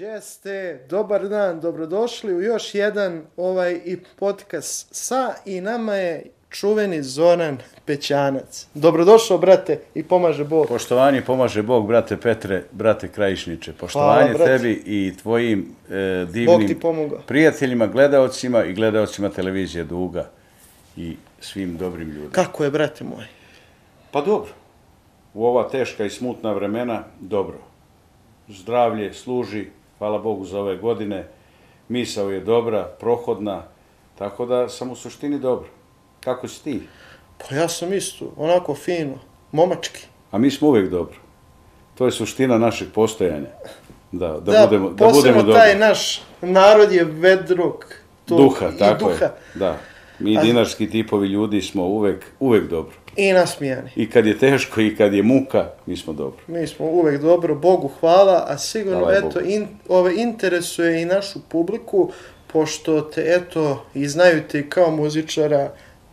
Jeste, dobar dan, dobrodošli u još jedan podcast sa i nama je čuveni Zoran Pećanac. Dobrodošao, brate, i pomaže Bog. Poštovanje, pomaže Bog, brate Petre, brate Krajišniče. Poštovanje tebi i tvojim divnim prijateljima, gledaocima i gledaocima televizije Duga i svim dobrim ljudima. Kako je, brate moj? Pa dobro. U ova teška i smutna vremena, dobro. Zdravlje služi, hvala Bogu za ove godine, misao je dobra, prohodna, tako da sam u suštini dobro. Kako si ti? Pa ja sam isto, onako fino, momački. A mi smo uvijek dobro. To je suština našeg postojanja. Da budemo dobro. Da, posebno taj naš narod je vedrog duha, tako je. Mi dinarski tipovi ljudi smo uvijek dobro. I nasmijani. I kad je teško, i kad je muka, mi smo dobro. Mi smo uvek dobro, Bogu hvala, a sigurno, eto, interesuje i našu publiku, pošto te, eto, i znaju te kao muzičara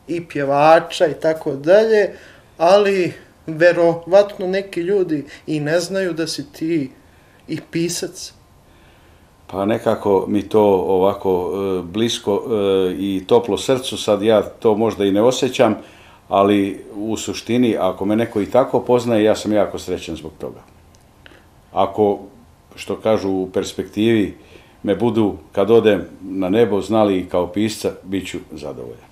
i pjevača i tako dalje, ali verovatno neki ljudi i ne znaju da si ti i pisac. Pa nekako mi to ovako blisko i toplo srcu, sad ja to možda i ne osjećam, ali u suštini, ako me neko i tako poznaje, ja sam jako srećan zbog toga. Ako, što kažu u perspektivi, me budu, kad odem na nebo, znali i kao pisca, bit ću zadovoljan.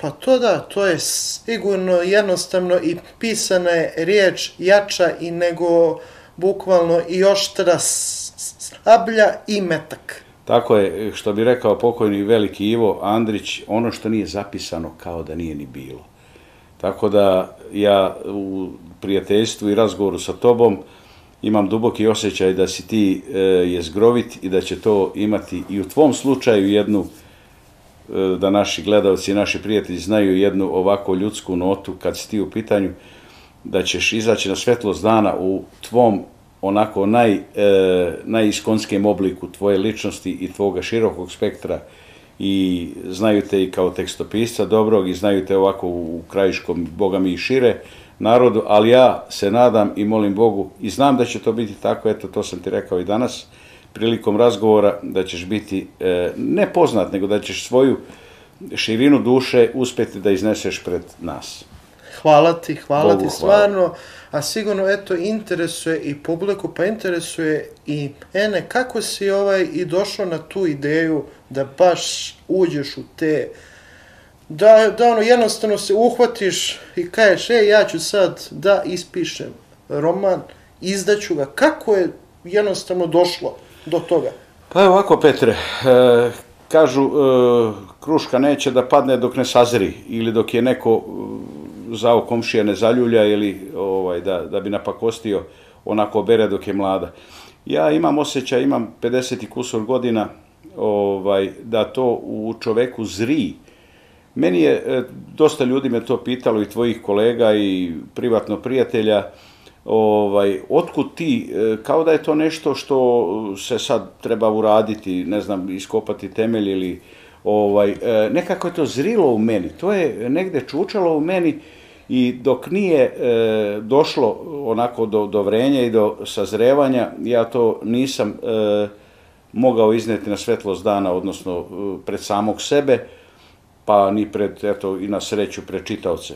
Pa to da, to je sigurno jednostavno i pisana je riječ jača i nego bukvalno i oštra sablja i metak. Tako je, što bi rekao pokojni veliki Ivo Andrić, ono što nije zapisano kao da nije ni bilo. Tako da ja u prijateljstvu i razgovoru sa tobom imam duboki osjećaj da si ti jezgrovit i da će to imati i u tvom slučaju jednu, da naši gledalci i naši prijatelji znaju jednu ovako ljudsku notu kad si ti u pitanju, da ćeš izaći na svetlost dana u tvom onako najiskonskem obliku tvoje ličnosti i tvoga širokog spektra. I znaju te i kao tekstopisca dobrog i znaju te ovako u krajiškom, Boga mi i šire, narodu, ali ja se nadam i molim Bogu i znam da će to biti tako, eto to sam ti rekao i danas, prilikom razgovora da ćeš biti ne poznat, nego da ćeš svoju širinu duše uspjeti da izneseš pred nas. Hvala ti, stvarno, a sigurno, eto, interesuje i publiku, pa interesuje i mene, kako si i došao na tu ideju da baš uđeš u te, da ono, jednostavno se uhvatiš i kažeš, ja ću sad da ispišem roman, izdaću ga, kako je jednostavno došlo do toga? Pa ovako, Petre, kažu, kruška neće da padne dok ne sazri, ili dok je neko zao komšija ne zaljulja ili da bi napakostio onako bere dok je mlada. Ja imam osjećaj, imam 50 i kusur godina da to u čoveku zri. Meni je, dosta ljudi me to pitalo i tvojih kolega i privatno prijatelja, otkud ti, kao da je to nešto što se sad treba uraditi, ne znam, iskopati temelj ili nekako je to zrilo u meni, to je negde čučalo u meni i dok nije došlo onako do vrenja i do sazrevanja, ja to nisam mogao izneti na svetlost dana, odnosno pred samog sebe, pa ni pred, eto, i na sreću pred čitaoce.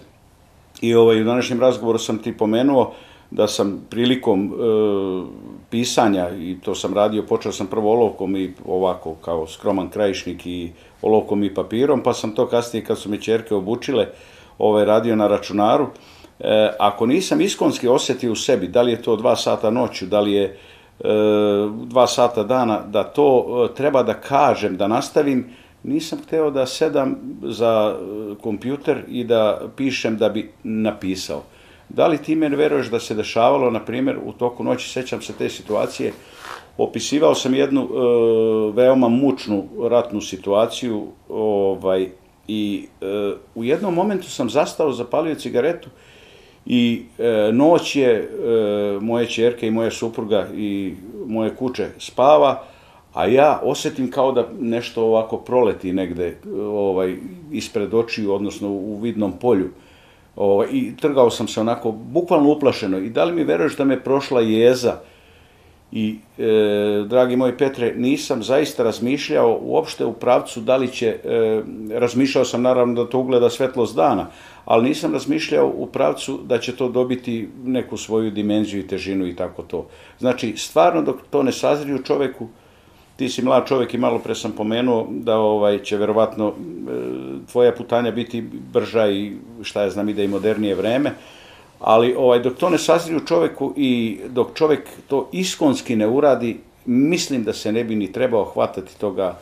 I u današnjem razgovoru sam ti pomenuo da sam prilikom pisanja, i to sam radio, počeo sam prvo olovkom i ovako kao skroman krajišnik i olovkom i papirom, pa sam to kasnije kad su me čerke obučile radio na računaru. Ako nisam iskonski osjetio u sebi, da li je to 2 sata noću, da li je 2 sata dana, da to treba da kažem, da nastavim, nisam hteo da sedam za kompjuter i da pišem da bi napisao. Da li ti meni veruješ da se dešavalo, na primjer, u toku noći, sećam se te situacije, opisivao sam jednu veoma mučnu ratnu situaciju i u jednom momentu sam zastao, zapalio cigaretu i noć je, moje ćerke i moja supruga i moje kuće spava, a ja osjetim kao da nešto ovako proleti negde ispred očiju, odnosno u vidnom polju. I trgao sam se onako, bukvalno uplašeno. I da li mi veruješ da me prošla jeza I, dragi moji Petre, nisam zaista razmišljao uopšte u pravcu da li će, razmišljao sam naravno da to ugleda svetlost dana, ali nisam razmišljao u pravcu da će to dobiti neku svoju dimenziju i težinu i tako to. Znači, stvarno dok to ne sazri u čoveku, ti si mlad čovek i malo pre sam pomenuo da će verovatno tvoja putanja biti brža i šta ja znam ide i modernije vreme, ali dok to ne sazri u čoveku i dok čovek to iskonski ne uradi, mislim da se ne bi ni trebao hvatati toga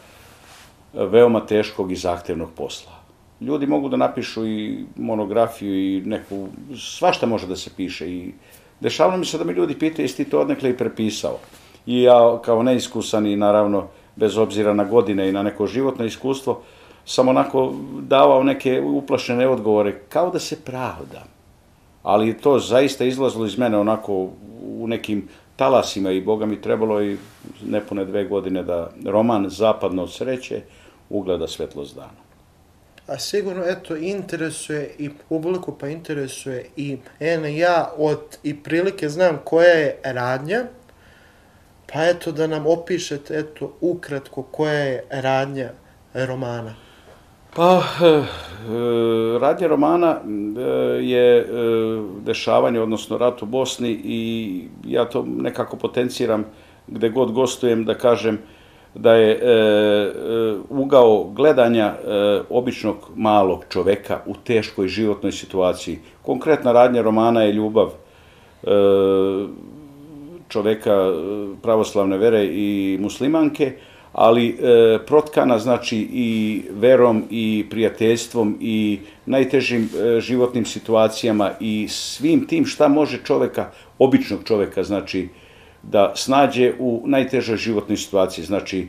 veoma teškog i zahtevnog posla. Ljudi mogu da napišu i monografiju i neku, svašta može da se piše i dešavalo mi se da me ljudi pitaju jesi ti to odnekle i prepisao. I ja kao neiskusan i naravno bez obzira na godine i na neko životno iskustvo sam onako davao neke uplašene odgovore kao da se pravdam. Ali to zaista izlazilo iz mene onako u nekim talasima i Boga mi trebalo i nepune 2 godine da roman Zapadno sreće ugleda svetlost dana. A sigurno, eto, interesuje i publiku, pa interesuje i mene. Ja od i prilike znam koja je radnja, pa eto da nam opišete, eto, ukratko koja je radnja romana. Pa, radnja romana je dešavanje, odnosno rat u Bosni i ja to nekako potenciram gde god gostujem da kažem da je ugao gledanja običnog malog čoveka u teškoj životnoj situaciji. Konkretna radnja romana je ljubav čoveka pravoslavne vere i muslimanke, ali protkana znači i verom i prijateljstvom i najtežim životnim situacijama i svim tim šta može čoveka, običnog čoveka, znači da snađe u najtežoj životnoj situaciji. Znači,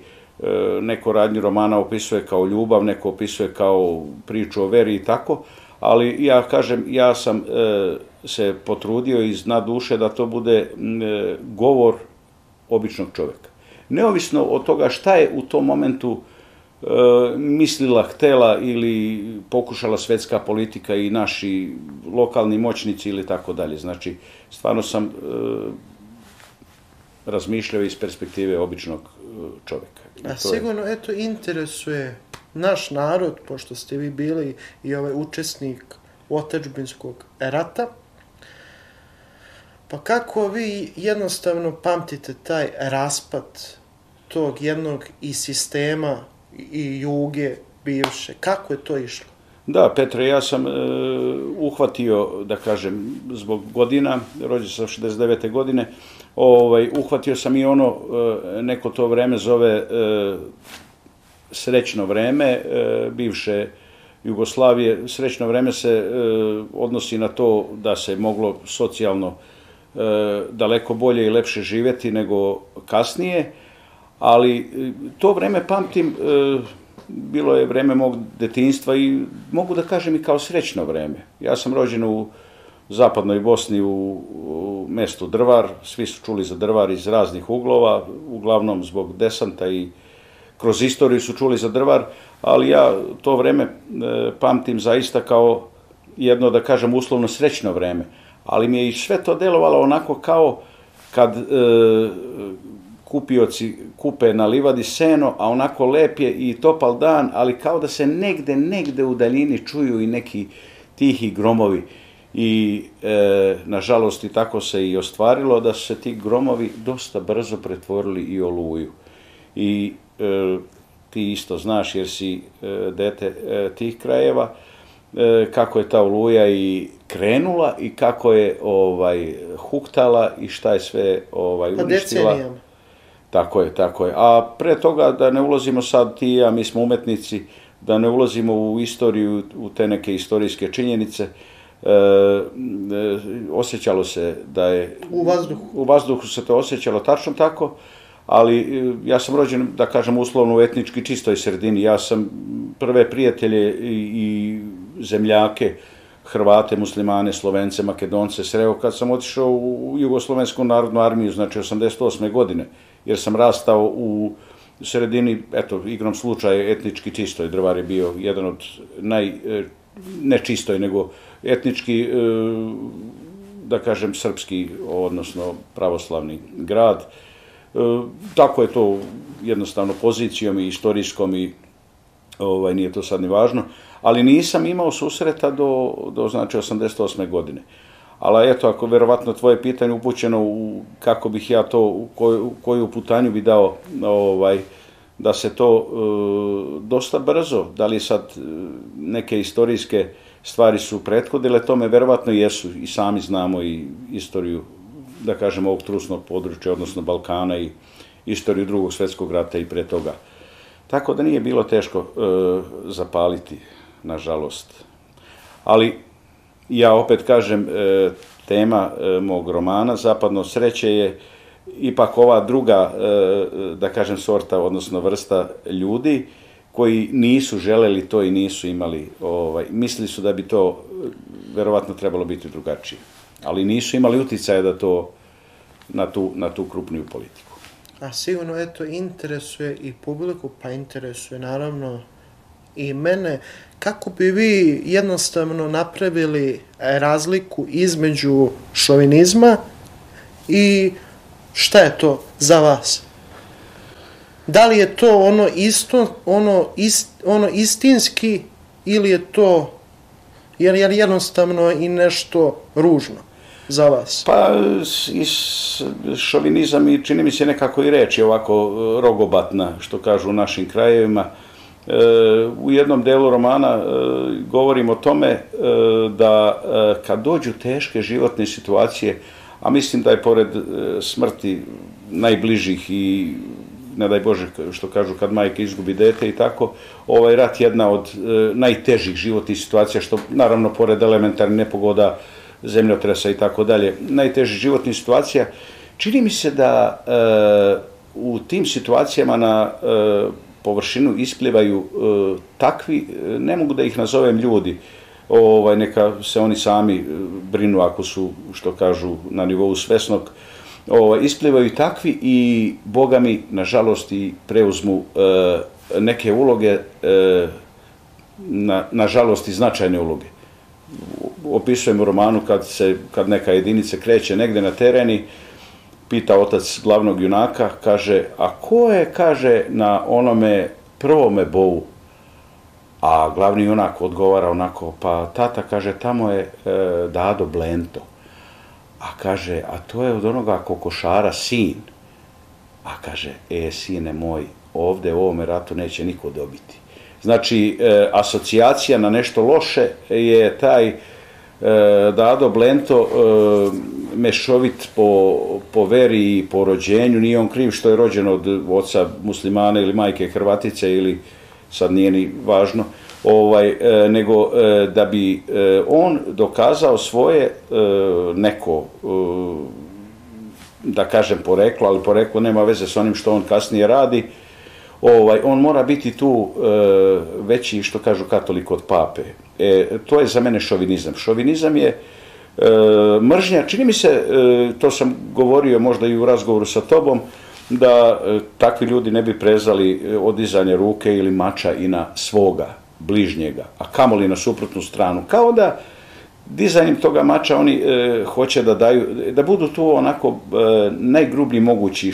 neko radnju romana opisuje kao ljubav, neko opisuje kao priču o veri i tako, ali ja kažem, ja sam se potrudio iz dna duše da to bude govor običnog čoveka. Neovisno od toga šta je u tom momentu mislila, htela ili pokušala svetska politika i naši lokalni moćnici ili tako dalje. Znači, stvarno sam razmišljao iz perspektive običnog čovjeka. A sigurno, eto, interesuje naš narod, pošto ste vi bili i učesnik otadžbinskog rata, pa kako vi jednostavno pamtite taj raspad tog jednog i sistema i juge bivše? Kako je to išlo? Da, Petre, ja sam uhvatio, da kažem, zbog godina, rođen sam 69. godine, uhvatio sam i ono, neko to vreme zove srećno vreme bivše Jugoslavije. Srećno vreme se odnosi na to da se moglo socijalno daleko bolje i lepše živjeti nego kasnije, ali to vreme pamtim, bilo je vreme mog detinjstva i mogu da kažem i kao srećno vreme. Ja sam rođen u zapadnoj Bosni u mestu Drvar, svi su čuli za Drvar iz raznih uglova, uglavnom zbog desanta i kroz istoriju su čuli za Drvar, ali ja to vreme pamtim zaista kao jedno, da kažem, uslovno srećno vreme, ali mi je i sve to delovalo onako kao kad kupioci kupe na livadi seno, a onako lep je i topal dan, ali kao da se negde u daljini čuju i neki tihi gromovi. I, nažalost, i tako se i ostvarilo da su se ti gromovi dosta brzo pretvorili i oluju. I ti isto znaš, jer si dete tih krajeva, kako je ta oluja i krenula i kako je huktala i šta je sve uništila. Pa decenijama. Tako je, tako je. A pre toga, da ne ulazimo sad ti i ja, mi smo umetnici, da ne ulazimo u istoriju, u te neke istorijske činjenice, osjećalo se da je... U vazduhu se to osjećalo tačno tako, ali ja sam rođen, da kažem, uslovno u etnički čistoj sredini. Ja sam prve prijatelje i zemljake, Hrvate, Muslimane, Slovence, Makedonce sreo kad sam otišao u Jugoslovensku narodnu armiju, znači 88. godine, jer sam rastao u sredini, eto, igrom slučaja etnički čistoj. Drvar je bio jedan od ne čistoj, nego etnički, da kažem, srpski, odnosno pravoslavni grad. Tako je to jednostavno pozicijom i istorijskom i nije to sad ni važno, ali nisam imao susreta do znači 88. godine. Ali eto, ako verovatno tvoje pitanje upućeno u kako bih ja to, u koju putanju bi dao da se to dosta brzo, da li sad neke istorijske stvari su prethodile, tome verovatno jesu i sami znamo i istoriju, da kažemo, ovog trusnog područja, odnosno Balkana i istoriju Drugog svjetskog rata i pre toga. Tako da nije bilo teško zapaliti, nažalost. Ali, ja opet kažem, tema mog romana, Zapadno sreće, je ipak ova druga, da kažem, sorta, odnosno vrsta ljudi koji nisu želeli to i nisu imali, mislili su da bi to verovatno trebalo biti drugačije, ali nisu imali uticaja da to, na tu krupniju politiku. A sigurno, eto, interesuje i publiku, pa interesuje naravno i mene. Kako bi vi jednostavno napravili razliku između šovinizma i šta je to za vas? Da li je to ono istinski ili je to jednostavno i nešto ružno za vas? Pa šovinizam i čini mi se nekako i reč je ovako rogobatna, što kažu u našim krajevima. U jednom delu romana govorim o tome da kad dođu teške životne situacije, a mislim da je pored smrti najbližih i, ne daj Bože, što kažu, kad majka izgubi dete i tako, ovaj rat jedna od najtežih životnih situacija, što naravno pored elementarnih nepogoda, zemljotresa i tako dalje, najtežih životnih situacija, čini mi se da u tim situacijama na površinu isplivaju takvi, ne mogu da ih nazovem ljudi, neka se oni sami brinu ako su, što kažu, na nivou svesnog, isplivaju takvi i bogami, nažalost, i preuzmu neke uloge, nažalost i značajne uloge. Opisujem u romanu kad neka jedinica kreće negde na tereni, pita otac glavnog junaka, kaže, a ko je, kaže, na onome prvome bovu? A glavni junak odgovara onako, pa tata, kaže, tamo je Dado Blento. A kaže, a to je od onoga kokošara sin. A kaže, sine moj, ovde u ovome ratu neće niko dobiti. Znači, asocijacija na nešto loše je taj Dado Blento mešovit po veri i po rođenju, nije on kriv što je rođen od oca muslimana ili majke Hrvatice ili, sad nije ni važno, nego da bi on dokazao svoje neko, da kažem, poreklo, ali poreklo nema veze s onim što on kasnije radi, on mora biti tu veći, što kažu, katolik od pape. To je za mene šovinizam. Šovinizam je mržnja, čini mi se, to sam govorio možda i u razgovoru sa tobom, da takvi ljudi ne bi prezali odizanje ruke ili mača i na svoga bližnjega, a kamoli na suprotnu stranu. Kao da dizanjem toga mača oni hoće da budu tu onako najgrublji mogući,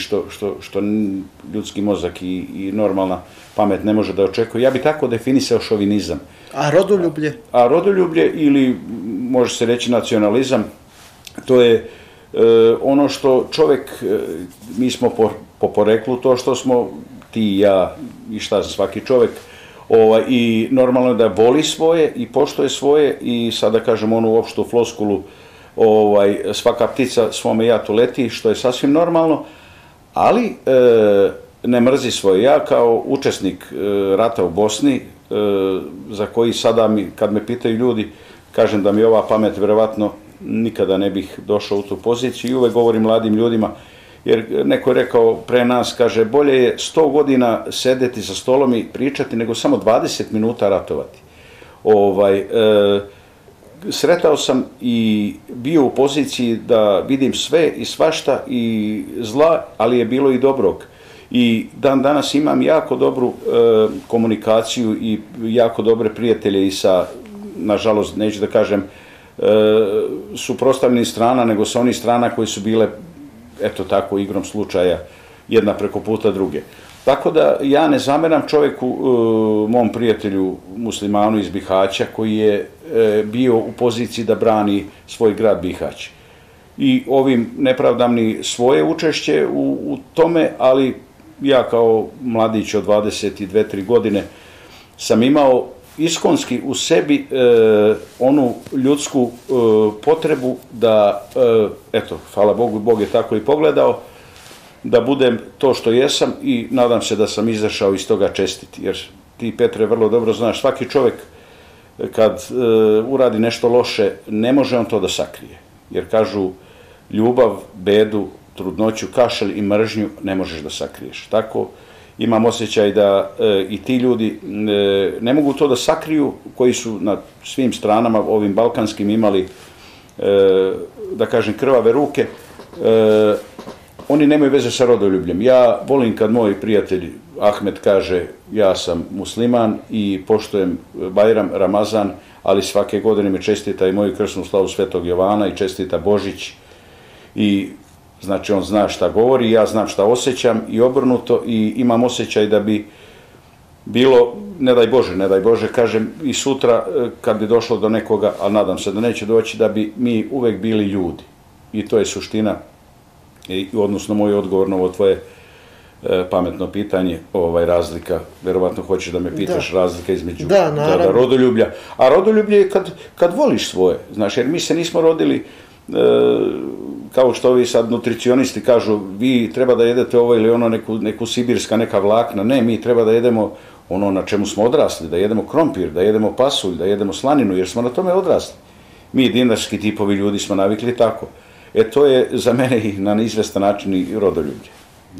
što ljudski mozak i normalna pamet ne može da očekuje. Ja bi tako definisao šovinizam. A rodoljublje? A rodoljublje, ili može se reći nacionalizam, to je ono što čovek, mi smo po poreklu to što smo ti i ja i šta svaki čovek, i normalno je da voli svoje i poštuje svoje, i sada kažem onu opštu floskulu, svaka ptica svome jatu leti, što je sasvim normalno, ali ne mrzi svoje. Ja kao učesnik rata u Bosni, za koji sada kad me pitaju ljudi, kažem da mi ova pamet verovatno nikada ne bih došao u tu poziciju, i uvek govorim mladim ljudima, jer neko je rekao pre nas, kaže, bolje je 100 godina sedeti za stolom i pričati nego samo 20 minuta ratovati. Sretao sam i bio u poziciji da vidim sve i svašta i zla, ali je bilo i dobrog. I dan danas imam jako dobru komunikaciju i jako dobre prijatelje i sa, nažalost, neću da kažem, suprostavljenih strana, nego sa onih strana koji su bile, eto tako, igrom slučaja jedna preko puta druge. Tako da ja ne zameram čovjeku, mom prijatelju muslimanu iz Bihaća, koji je bio u poziciji da brani svoj grad Bihać. I ovim ne pravdam ni svoje učešće u tome, ali ja kao mladić od 22-3 godine sam imao iskonski u sebi onu ljudsku potrebu da, eto, hvala Bogu, Bog je tako i pogledao, da budem to što jesam i nadam se da sam izašao iz toga čestiti. Jer ti, Petre, vrlo dobro znaš, svaki čovjek kad uradi nešto loše, ne može on to da sakrije. Jer kažu, ljubav, bedu, trudnoću, kašelj i mržnju ne možeš da sakriješ. Tako imam osjećaj da i ti ljudi ne mogu to da sakriju, koji su na svim stranama, ovim balkanskim, imali, da kažem, krvave ruke. Oni nemaju veze sa rodoljubljem. Ja volim kad moj prijatelj Ahmed kaže ja sam musliman i poštujem Bajram, Ramazan, ali svake godine mi čestita i moju krsnu slavu Svetog Jovana i čestita Božić. I znači on zna šta govori, ja znam šta osjećam i obrnuto, i imam osjećaj da bi bilo, ne daj Bože, kažem i sutra kad bi došlo do nekoga, ali nadam se da neće doći, da bi mi uvek bili ljudi. I to je suština, odnosno moj odgovor na ovo tvoje pametno pitanje, razlika, verovatno hoćeš da me pitaš razlika između rodoljublja. A rodoljublje je kad voliš svoje, znaš, jer mi se nismo rodili, kao što ovi sad nutricionisti kažu, vi treba da jedete ovo ili ono, neku sibirska, neka vlakna, ne, mi treba da jedemo ono na čemu smo odrasli, da jedemo krompir, da jedemo pasulj, da jedemo slaninu, jer smo na tome odrasli. Mi dinarski tipovi ljudi smo navikli tako. E, to je za mene i na neizvestan način i rodoljublje.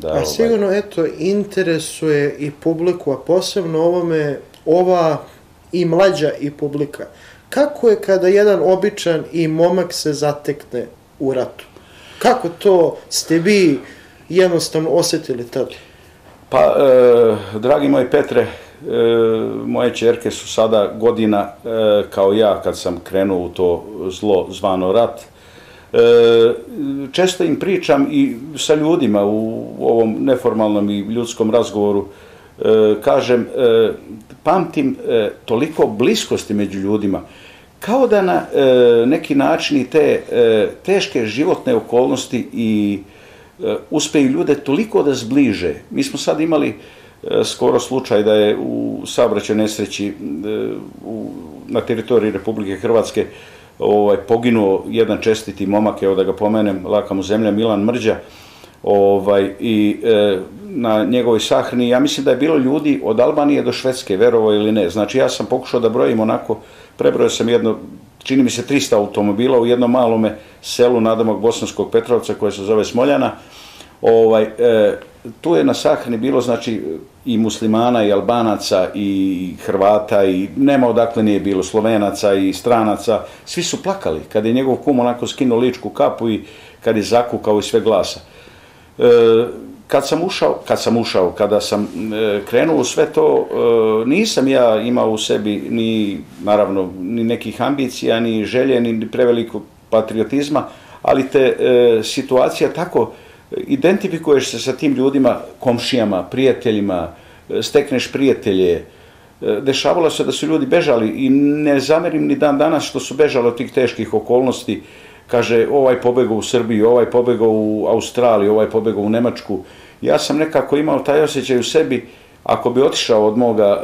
A sigurno, eto, interesuje i publiku, a posebno ovome ova i mlađa i publika. Kako je kada jedan običan i momak se zatekne u ratu? Kako to ste vi jednostavno osjetili tada? Pa, dragi moj Petre, moje ćerke su sada godina kao ja kad sam krenuo u to zlo zvano rat. Često im pričam i sa ljudima u ovom neformalnom i ljudskom razgovoru, kažem, pamtim toliko bliskosti među ljudima, kao da na neki način i te teške životne okolnosti i uspeju ljude toliko da zbliže. Mi smo sad imali skoro slučaj da je u saobraćajnoj nesreći na teritoriji Republike Hrvatske poginuo jedan čestiti momak, evo da ga pomenem, laka mu zemlja, Milan Mrđa, i na njegovoj sahrani, ja mislim da je bilo ljudi od Albanije do Švedske, verovo ili ne. Znači, ja sam pokušao da brojim onako, prebrojao sam jedno, čini mi se 300 automobila u jednom malome selu nadomak Bosanskog Petrovca koje se zove Smoljana. Tu je na sahrani bilo, znači, i muslimana, i Albanaca, i Hrvata, i nema odakle nije bilo, Slovenaca i stranaca. Svi su plakali kad je njegov kum onako skinuo ličku kapu i kad je zakukao i sve glasa. Kada sam krenuo u sve to, nisam ja imao u sebi ni, naravno, ni nekih ambicija, ni želje, ni prevelikog patriotizma, ali te situacija tako identifikuješ se sa tim ljudima, komšijama, prijateljima, stekneš prijatelje. Dešavalo se da su ljudi bežali i ne zamerim ni dan danas što su bežali od tih teških okolnosti. Kaže, ovaj pobegao u Srbiju, ovaj pobegao u Australiju, ovaj pobegao u Nemačku. Ja sam nekako imao taj osjećaj u sebi, ako bi otišao od moga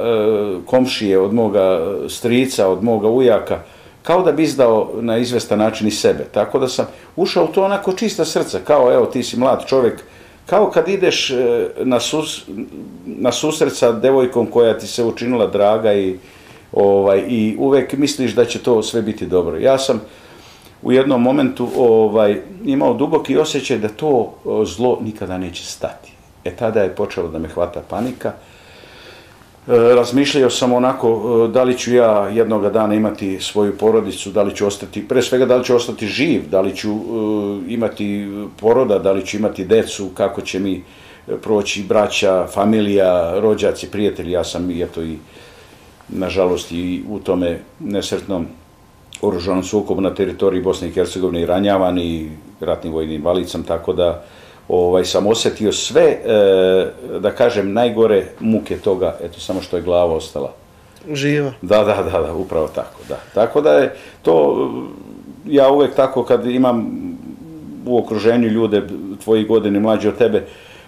komšije, od moga strica, od moga ujaka, kao da bi izdao na izvestan način i sebe. Tako da sam ušao u to onako čista srca, kao evo ti si mlad čovjek, kao kad ideš na susret sa devojkom koja ti se učinila draga i uvek misliš da će to sve biti dobro. Ja sam u jednom momentu imao duboki osjećaj da to zlo nikada neće stati. E, tada je počelo da me hvata panika. Razmišljao sam onako da li ću ja jednoga dana imati svoju porodicu, da li ću ostati, pre svega da li ću ostati živ, da li ću imati poroda, da li ću imati decu, kako će mi proći braća, familija, rođaci, prijatelji. Ja sam i eto i nažalost i u tome nesretnom oružanom sukobu na teritoriji Bosne i Hercegovine i ranjavan i ratni vojni invalid sam, tako da sam osjetio sve, da kažem, najgore muke toga, eto, samo što je glava ostala. Živa. Da, upravo tako, da. Tako da je to, ja uvek tako kad imam u okruženju ljude tvojih godina mlađi od tebe,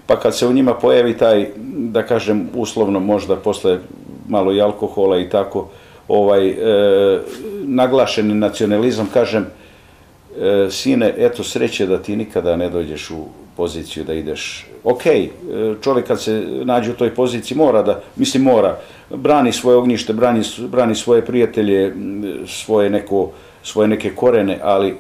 pa kad se u njima pojavi taj, da kažem, uslovno možda posle malo i alkohola i tako, naglašeni nacionalizam, kažem, sine, eto, sreće da ti nikada ne dođeš u poziciju da ideš. Ok, čovjek kad se nađe u toj poziciji mora da, mislim mora, brani svoje ognjište, brani svoje prijatelje, svoje neke korene, ali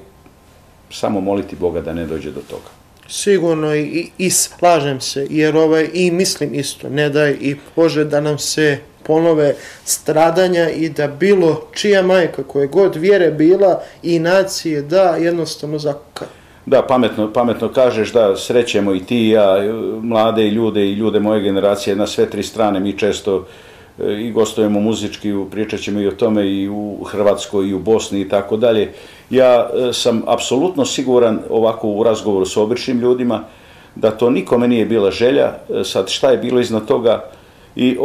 samo moliti Boga da ne dođe do toga. Sigurno i slažem se, jer i mislim isto, ne daj i Bože da nam se ponove stradanja i da bilo čija majka koje god vjere bila i nacije da jednostavno zakukaju. Da, pametno kažeš da srećemo i ti i ja, mlade i ljude moje generacije na sve tri strane. Mi često i gostujemo muzički, pričat ćemo i o tome i u Hrvatskoj i u Bosni i tako dalje. Ja sam apsolutno siguran ovako u razgovoru s običnim ljudima da to nikome nije bila želja. Sad šta je bilo iznad toga? I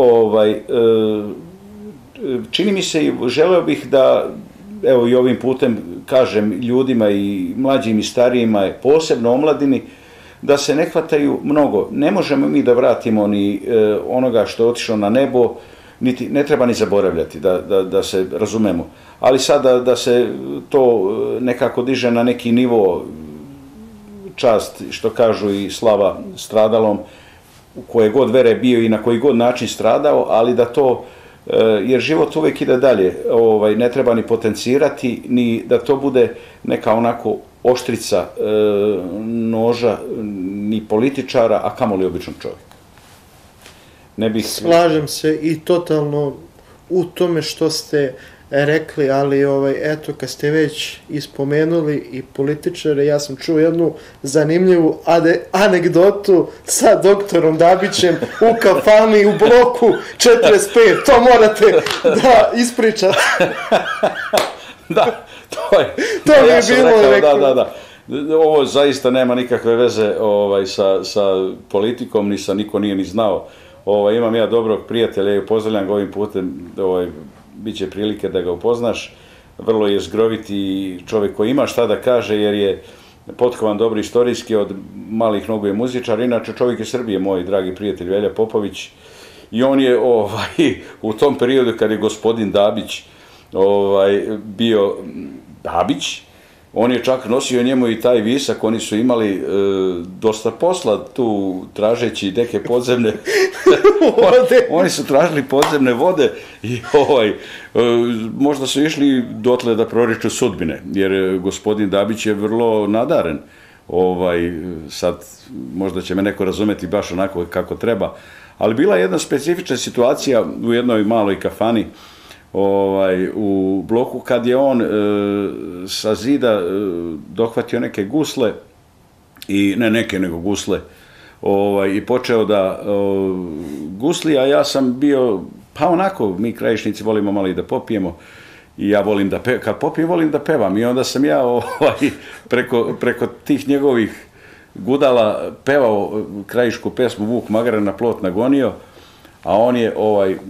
čini mi se i želeo bih da, evo i ovim putem kažem ljudima i mlađim i starijima, posebno omladini, da se ne hvataju mnogo. Ne možemo mi da vratimo ni onoga što je otišlo na nebo, ne treba ni zaboravljati, da se razumemo. Ali sada da se to nekako diže na neki nivo, čast, što kažu, i slava stradalom, u koje god vere bio i na koji god način stradao, ali da to, jer život uvek ide dalje, ne treba ni potencirati, ni da to bude neka onako oštrica noža ni političara, a kamoli običnog čovjeka. Slažem se i totalno u tome što ste rekli, ali eto, kad ste već ispomenuli i političare, ja sam čuo jednu zanimljivu anegdotu sa doktorom Dabićem u kafani u bloku 45, to morate da ispričate. Da, to je bilo, rekao. Da. Ovo zaista nema nikakve veze sa politikom, ni sa niko nije ni znao. Imam ja dobrog prijatelja i pozdravljam ga ovim putem, biće prilike da ga upoznaš, vrlo je zgroviti čovjek koji ima šta da kaže, jer je potkovan dobro istorijski, od malih nogu je muzičar, inače čovjek je Srbije, moj dragi prijatelj Velja Popović, i on je u tom periodu kad je gospodin Dabić bio Dabić, on je čak nosio njemu i taj visak, oni su imali dosta posla tu tražeći neke podzemne vode. Oni su tražili podzemne vode i možda su išli dotle da proriču sudbine, jer gospodin Dabić je vrlo nadaren. Sad možda će me neko razumeti baš onako kako treba, ali bila je jedna specifična situacija u jednoj maloj kafani u bloku, kad je on sa zida dohvatio neke gusle, ne neke nego gusle, i počeo da gusli, a ja sam bio, pa onako, mi krajišnici volimo malo i da popijemo, i ja volim da pevam, kad popijem volim da pevam, i onda sam ja preko tih njegovih gudala pevao krajišku pesmu Vuk magare na plot nagonio, a on je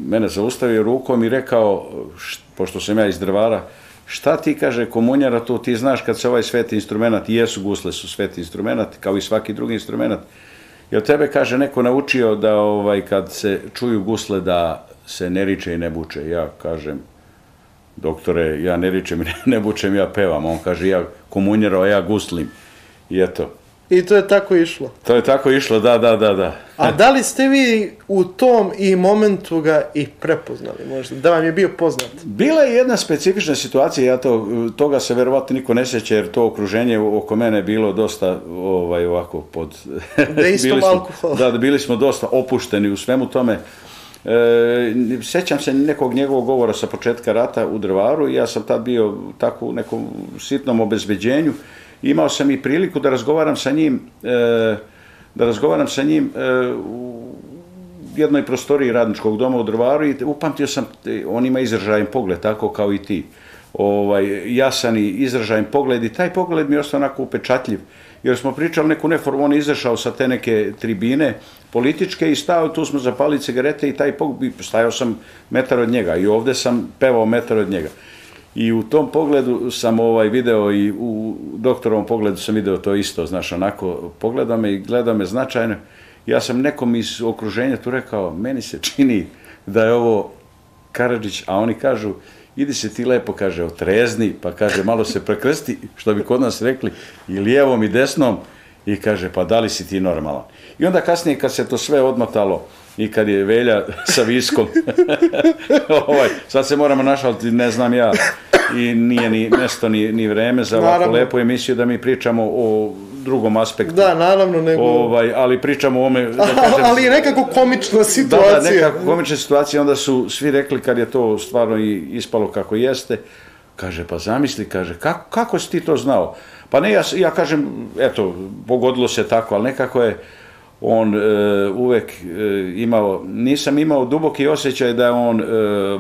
mene zaustavio rukom i rekao, pošto sam ja iz Drvara, šta ti, kaže, komunjara tu, ti znaš kad se ovaj sveti instrumenat, jesu gusle su sveti instrumenat, kao i svaki drugi instrumenat, jer tebe, kaže, neko naučio da kad se čuju gusle da se ne riče i ne buče. Ja kažem, doktore, ja ne ričem i ne bučem, ja pevam. On kaže, ja komunjara, a ja guslim. I eto. I to je tako išlo. To je tako išlo, da. A da li ste vi u tom i momentu ga i prepoznali možda? Da vam je bio poznat? Bila je jedna specifična situacija, toga se verovatno niko ne sjeća, jer to okruženje oko mene je bilo dosta ovako pod... Dejstvom alkohola. Da, bili smo dosta opušteni u svemu tome. Sjećam se nekog njegovog govora sa početka rata u Drvaru i ja sam tad bio tako u nekom sitnom obezbeđenju. Imao sam i priliku da razgovaram sa njim u jednoj prostoriji radničkog doma u Drvaru i upamtio sam, on ima izražajan pogled, tako kao i ti. jasan i izražajan pogled i taj pogled mi je ostao onako upečatljiv. Jer smo pričali neku neformu, on je izašao sa te neke tribine političke i stao, tu smo zapali cigarete i taj pogled, stajao sam metar od njega i ovde sam pevao metar od njega. I u tom pogledu sam video i u doktorovom pogledu sam video to isto, znaš, onako, pogleda me i gleda me značajno. Ja sam nekom iz okruženja tu rekao, meni se čini da je ovo Karadžić, a oni kažu, idi se ti lepo, kaže, otrezni, pa kaže, malo se prekrsti, što bi kod nas rekli, i lijevom i desnom, i kaže, pa da li si ti normalan? I onda kasnije, kad se to sve odmatalo, i kad je Velja sa viskom, sad se moramo našaliti, ne znam ja, i nije ni mesto, ni vreme za ovako lepu emisiju da mi pričamo o drugom aspektu. Da, naravno, nego... Ali pričamo o ovome... Ali je nekako komična situacija. Da, nekako komična situacija, onda su svi rekli, kad je to stvarno i ispalo kako jeste, kaže, pa zamisli, kaže, kako si ti to znao? Pa ne, ja kažem, eto, pogodilo se tako, ali nekako je on uvek imao, nisam imao duboki osjećaj da je on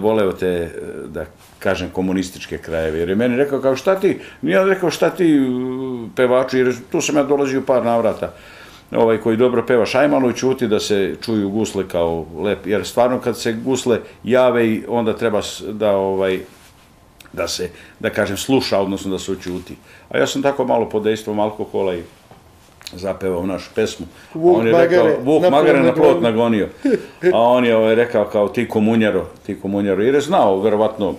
voleo te, da kažem, komunističke krajeve, jer je meni rekao kao šta ti, nije on rekao šta ti pevaču, jer tu sam ja dolazio par navrata, koji dobro pevaš, aj malo čuti da se čuju gusle kao lep, jer stvarno kad se gusle jave onda treba da se, da kažem, sluša, odnosno da se očuti. A ja sam tako malo pod dejstvom alkohola i zapevao našu pesmu, a on je rekao, Vuk magare na plot nagonio, a on je rekao kao ti komunjaro, jer je znao, verovatno,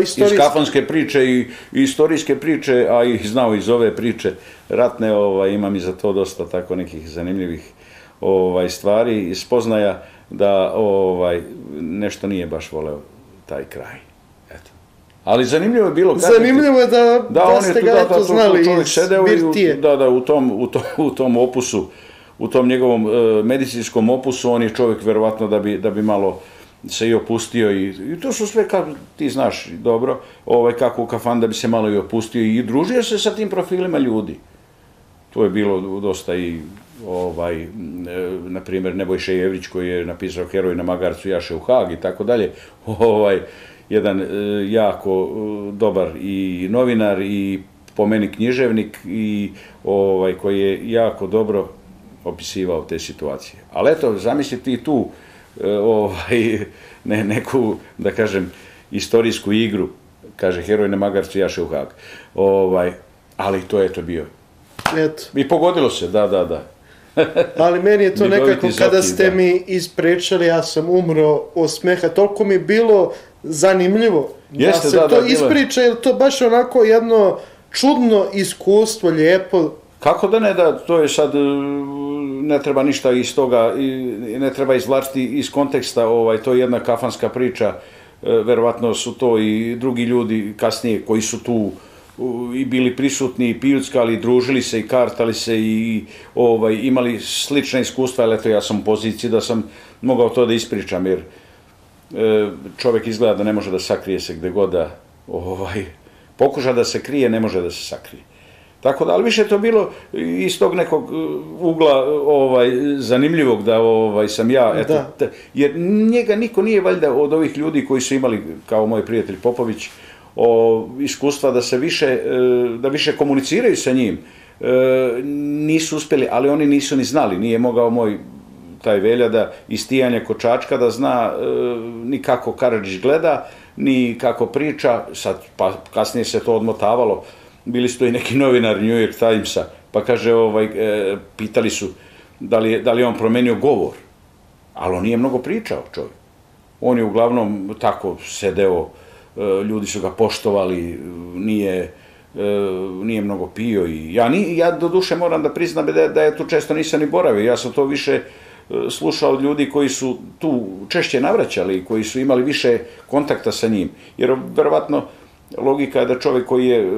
iz kafanske priče i istorijske priče, a ih znao iz ove priče ratne, imam i za to dosta tako nekih zanimljivih stvari i spoznaja da nešto nije baš voleo taj kraj. Ali zanimljivo je bilo... Zanimljivo je da ste ga to znali iz Birtije. Da, u tom njegovom medicinskom opusu, on je čovjek verovatno da bi malo se i opustio. I to su sve, ti znaš dobro, kako u kafan da bi se malo i opustio i družio se sa tim profilima ljudi. To je bilo dosta i, na primjer, Nebojša Jevrić koji je napisao Heroj na magarcu, jaše u Hag i tako dalje. Jedan jako dobar i novinar i po meni književnik koji je jako dobro opisivao te situacije. Ali eto, zamisliti i tu neku, da kažem, istorijsku igru, kaže Heroj na magarcu jaše u Hag. Ali to je to bio. I pogodilo se, da. Ali meni je to nekako, kada ste mi ispričali, ja sam umro od smeha, toliko mi je bilo zanimljivo da se to ispriča, jer to baš onako jedno čudno iskustvo, lijepo. Kako da ne, da to je sad, ne treba ništa iz toga, ne treba izvlačiti iz konteksta, to je jedna kafanska priča, verovatno su to i drugi ljudi kasnije koji su tu i bili prisutni i pijuckali, družili se i kartali se i imali slične iskustva, ali eto ja sam u poziciji da sam mogao to da ispričam, jer čovjek izgleda da ne može da sakrije se gde god da pokuša da se krije, ne može da se sakrije. Tako da, ali više je to bilo iz tog nekog ugla zanimljivog da sam ja, jer njega niko nije valjda od ovih ljudi koji su imali, kao moj prijatelj Popović, iskustva da više komuniciraju sa njim, nisu uspjeli, ali oni nisu ni znali, nije mogao moj taj Velja da istijanja kočačka da zna ni kako Karadžić gleda, ni kako priča, pa kasnije se to odmotavalo, bili su to i neki novinar New York Timesa, pa kaže, pitali su da li je on promenio govor, ali on nije mnogo pričao čovjek, on je uglavnom tako sedeo, ljudi su ga poštovali, nije mnogo pio i ja do duše moram da priznam da je tu često nisam ni boravio, ja sam to više slušao od ljudi koji su tu češće navraćali i koji su imali više kontakta sa njim. Jer verovatno logika je da čovjek koji je,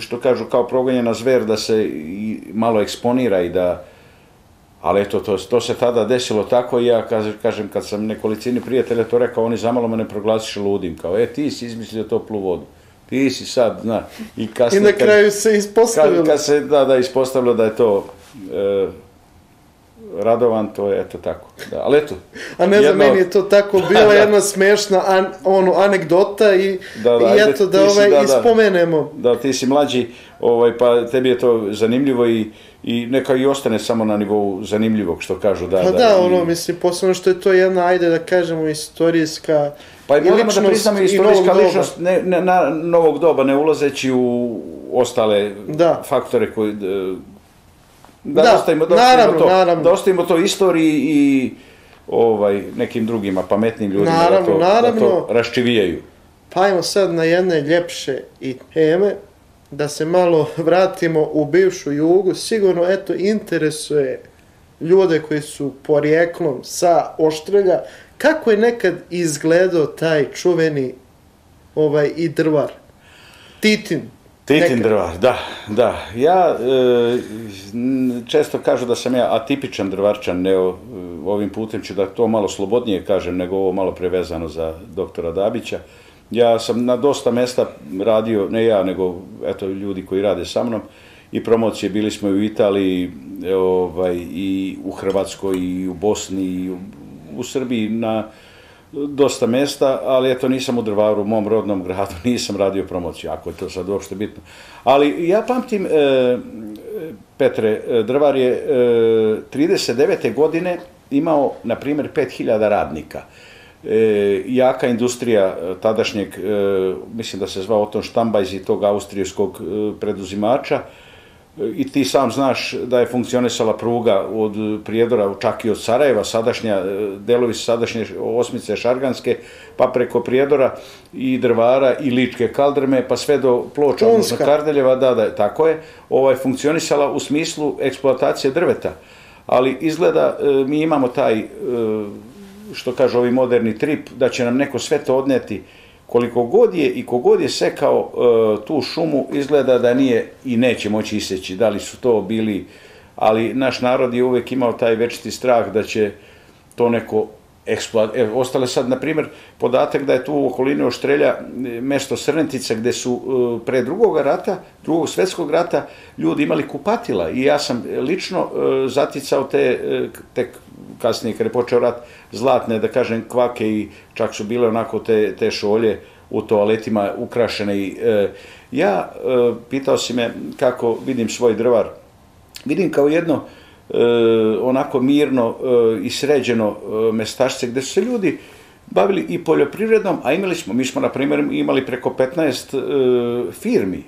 što kažu, kao progonjena zver, da se malo eksponira i da... Ali eto, to se tada desilo tako i ja, kažem, kad sam nekolicini prijatelja to rekao, oni zamalo me ne proglasiše ludim. Kao, ti si izmislio toplu vodu. Ti si sad, zna. I na kraju se ispostavilo. Da, ispostavilo da je to... Radovan, to je eto tako. Ali eto. A ne znam, meni je to tako bila jedna smešna anegdota i eto da ispomenemo. Da, ti si mlađi, pa tebi je to zanimljivo i neka i ostane samo na nivou zanimljivog, što kažu. Pa da, mislim, posebno što je to jedna, ajde da kažemo, istorijska i ličnost i novog doba. Pa moramo da priznamo istorijska ličnost novog doba, ne ulazeći u ostale faktore koji... Da ostavimo to istoriji i nekim drugima pametnim ljudima da to raščivijaju. Pa ajmo sad na jedne ljepše i teme, da se malo vratimo u bivšu Jugu. Sigurno, eto, interesuje ljude koji su porijeklom sa Oštrelja. Kako je nekad izgledao taj čuveni i Drvar? Titin drvar, da. Ja često kažu da sam ja atipičan drvarčan, ovim putem ću da to malo slobodnije kažem nego ovo malo prevezano za doktora Dabića. Ja sam na dosta mesta radio, ne ja, nego eto ljudi koji rade sa mnom i promocije, bili smo i u Italiji, i u Hrvatskoj, i u Bosni, i u Srbiji, na dosta mesta, ali eto nisam u Drvaru, u mom rodnom gradu, nisam radio promociju, ako je to sad uopšte bitno. Ali ja pamtim, Petre, Drvar je 1939. godine imao, na primjer, 5000 radnika. Jaka industrija tadašnjeg, mislim da se zvao Oton Štambajz i tog austrijskog preduzimača, i ti sam znaš da je funkcionisala pruga od Prijedora, čak i od Sarajeva, delovi sadašnje osmice Šarganske, pa preko Prijedora i Drvara i Ličke Kaldrme, pa sve do Ploča, odnosno Kardeljeva, da, tako je, funkcionisala u smislu eksploatacije drveta. Ali izgleda, mi imamo taj, što kaže ovi moderni trip, da će nam neko sve to odneti. Koliko god je i kogod je sekao tu šumu, izgleda da nije i neće moći iseći, da li su to bili, ali naš narod je uvek imao taj večiti strah da će to neko eksploatirati. Ostale sad, na primjer, podatak da je tu u okolini Oštrelja mesto Srnetica, gde su pre drugog svjetskog rata, ljudi imali kupatila i ja sam lično zaticao te kasnije kada je počeo rat, zlatne, da kažem, kvake i čak su bile onako te šolje u toaletima ukrašene. Ja, pitao si me kako vidim svoj Drvar, vidim kao jedno onako mirno i sređeno mestašce gde su se ljudi bavili i poljoprivredom, a mi smo, na primjer, imali preko 15 firmi,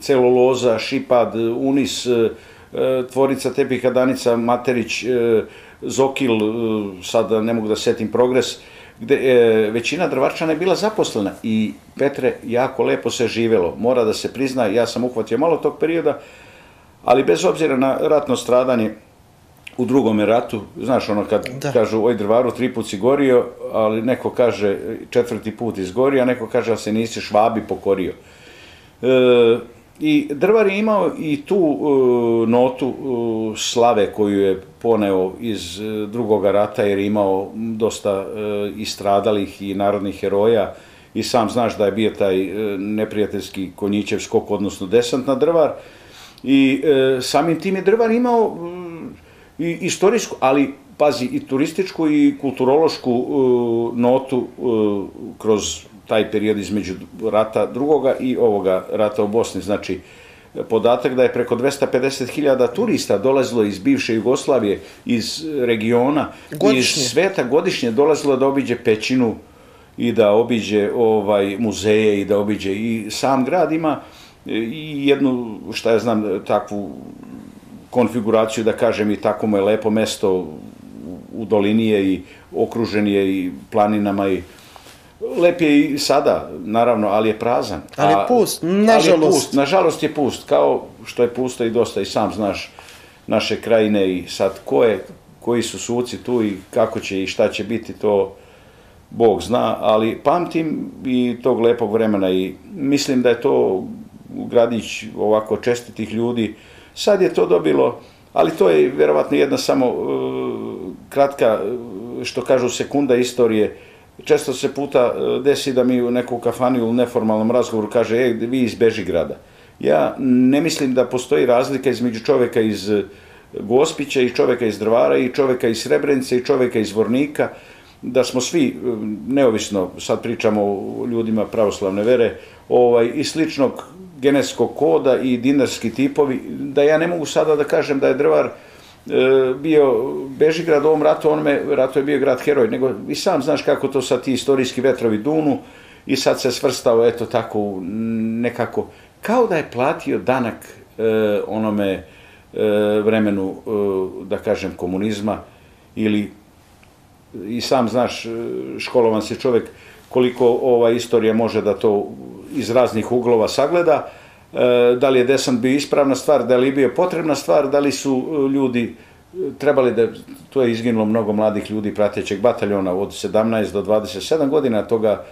Celuloza, Šipad, Unis, Tvornica tepiha Danica, Materić, Zokil, sada ne mogu da setim, Progres, gde većina drvarčana je bila zaposlena i, Petre, jako lepo se živelo. Mora da se prizna, ja sam uhvatio malo tog perioda, ali bez obzira na ratno stradanje u drugom ratu, znaš ono kad kažu oj Drvaru 3 puta gorio, ali neko kaže 4. put izgorio, a neko kaže da se nisi Švabi pokorio. I Drvar je imao i tu notu slave koju je poneo iz drugoga rata, jer je imao dosta i stradalih i narodnih heroja i sam znaš da je bio taj neprijateljski konjićev skok, odnosno desant na Drvar, i samim tim je Drvar imao i istorijsku, ali pazi, i turističku i kulturološku notu kroz taj period između rata drugoga i ovoga rata u Bosni. Znači, podatak da je preko 250.000 turista dolazilo iz bivše Jugoslavije, iz regiona, iz sveta godišnje dolazilo da obiđe Pećinu i da obiđe muzeje i da obiđe i sam grad ima i jednu, šta ja znam, takvu konfiguraciju, da kažem, i tako mu je lepo mesto, u dolini je i okružen je i planinama i lep je i sada, naravno, ali je prazan. Ali je pust, nažalost. Nažalost je pust, kao što je pusto i dosta, i sam znaš naše krajine i sad koji su suci tu i kako će i šta će biti, to Bog zna, ali pamtim i tog lepog vremena i mislim da je to gradić ovako čestitih ljudi. Sad je to dobilo, ali to je verovatno jedna samo kratka, što kažu, sekunda istorije. Često se puta desi da mi u neku kafaniju u neformalnom razgovoru kaže vi iz Bežigrada. Ja ne mislim da postoji razlika između čoveka iz Gospića i čoveka iz Drvara i čoveka iz Srebrenice i čoveka iz Vornika, da smo svi, neovisno, sad pričamo o ljudima pravoslavne vere, i sličnog genetskog koda i dinarski tipovi, da ja ne mogu sada da kažem da je Drvar bio Bežigrad u ovom ratu, onome ratu je bio grad heroj, nego i sam znaš kako to sad ti istorijski vetrovi dunu i sad se svrstao, eto tako, nekako, kao da je platio danak onome vremenu, da kažem, komunizma ili, i sam znaš, školovan se čovjek, koliko ova istorija može da to iz raznih uglova sagleda, da li je desant bio ispravna stvar, da li je bio potrebna stvar, da li su ljudi trebali da, to je izginulo mnogo mladih ljudi pratećeg bataljona od 17 do 27 godina, toga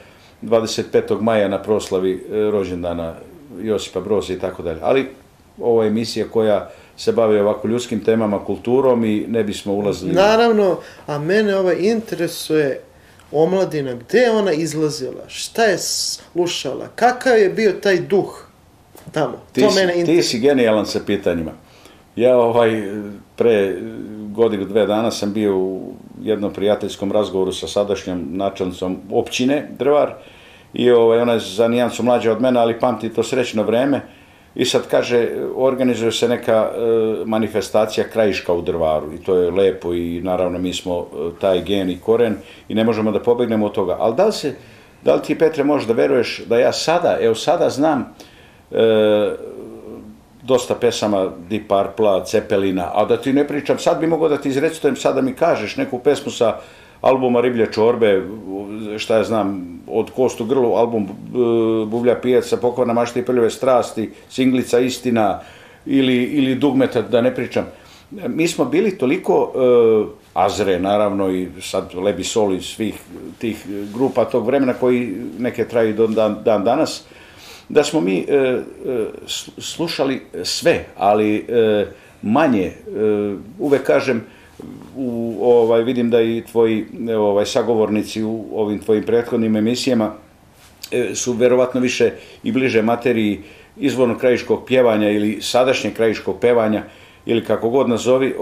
25. maja na proslavi rođendana Josipa Broza i tako dalje. Ali ova emisija koja se bave ovako ljudskim temama, kulturom i ne bismo ulazili. Naravno, a mene interesuje omladina, gde je ona izlazila, šta je slušala, kakav je bio taj duh tamo. Ti si genijalan sa pitanjima. Ja pre godinu, dve dana sam bio u jednom prijateljskom razgovoru sa sadašnjom načelnicom općine Drvar i ona je za nijancu mlađa od mene, ali pamti to srećno vreme. I sad kaže, organizuje se neka manifestacija krajiška u Drvaru i to je lepo i naravno mi smo taj gen i koren i ne možemo da pobegnemo od toga. Ali da li ti, Petre, možeš da veruješ da ja sada, evo sada znam dosta pesama Deep Purple, Cepelina, a da ti ne pričam, sad bi mogao da ti izrecitujem, sad da mi kažeš neku pesmu sa albuma Riblje čorbe, šta ja znam, od Kostu grlu, album Buđava pijaca, Pokvarna mašta i prljave strasti, singlica Istina ili Dugmeta, da ne pričam. Mi smo bili toliko Azre, naravno, i sad Lebi Sol i svih tih grupa tog vremena koji neke traju do dan danas, da smo mi slušali sve, ali manje, uvek kažem, vidim da i tvoji sagovornici u ovim tvojim prethodnim emisijama su verovatno više i bliže materiji izvorno krajiškog pjevanja ili sadašnje krajiškog pevanja ili kako god nazovi,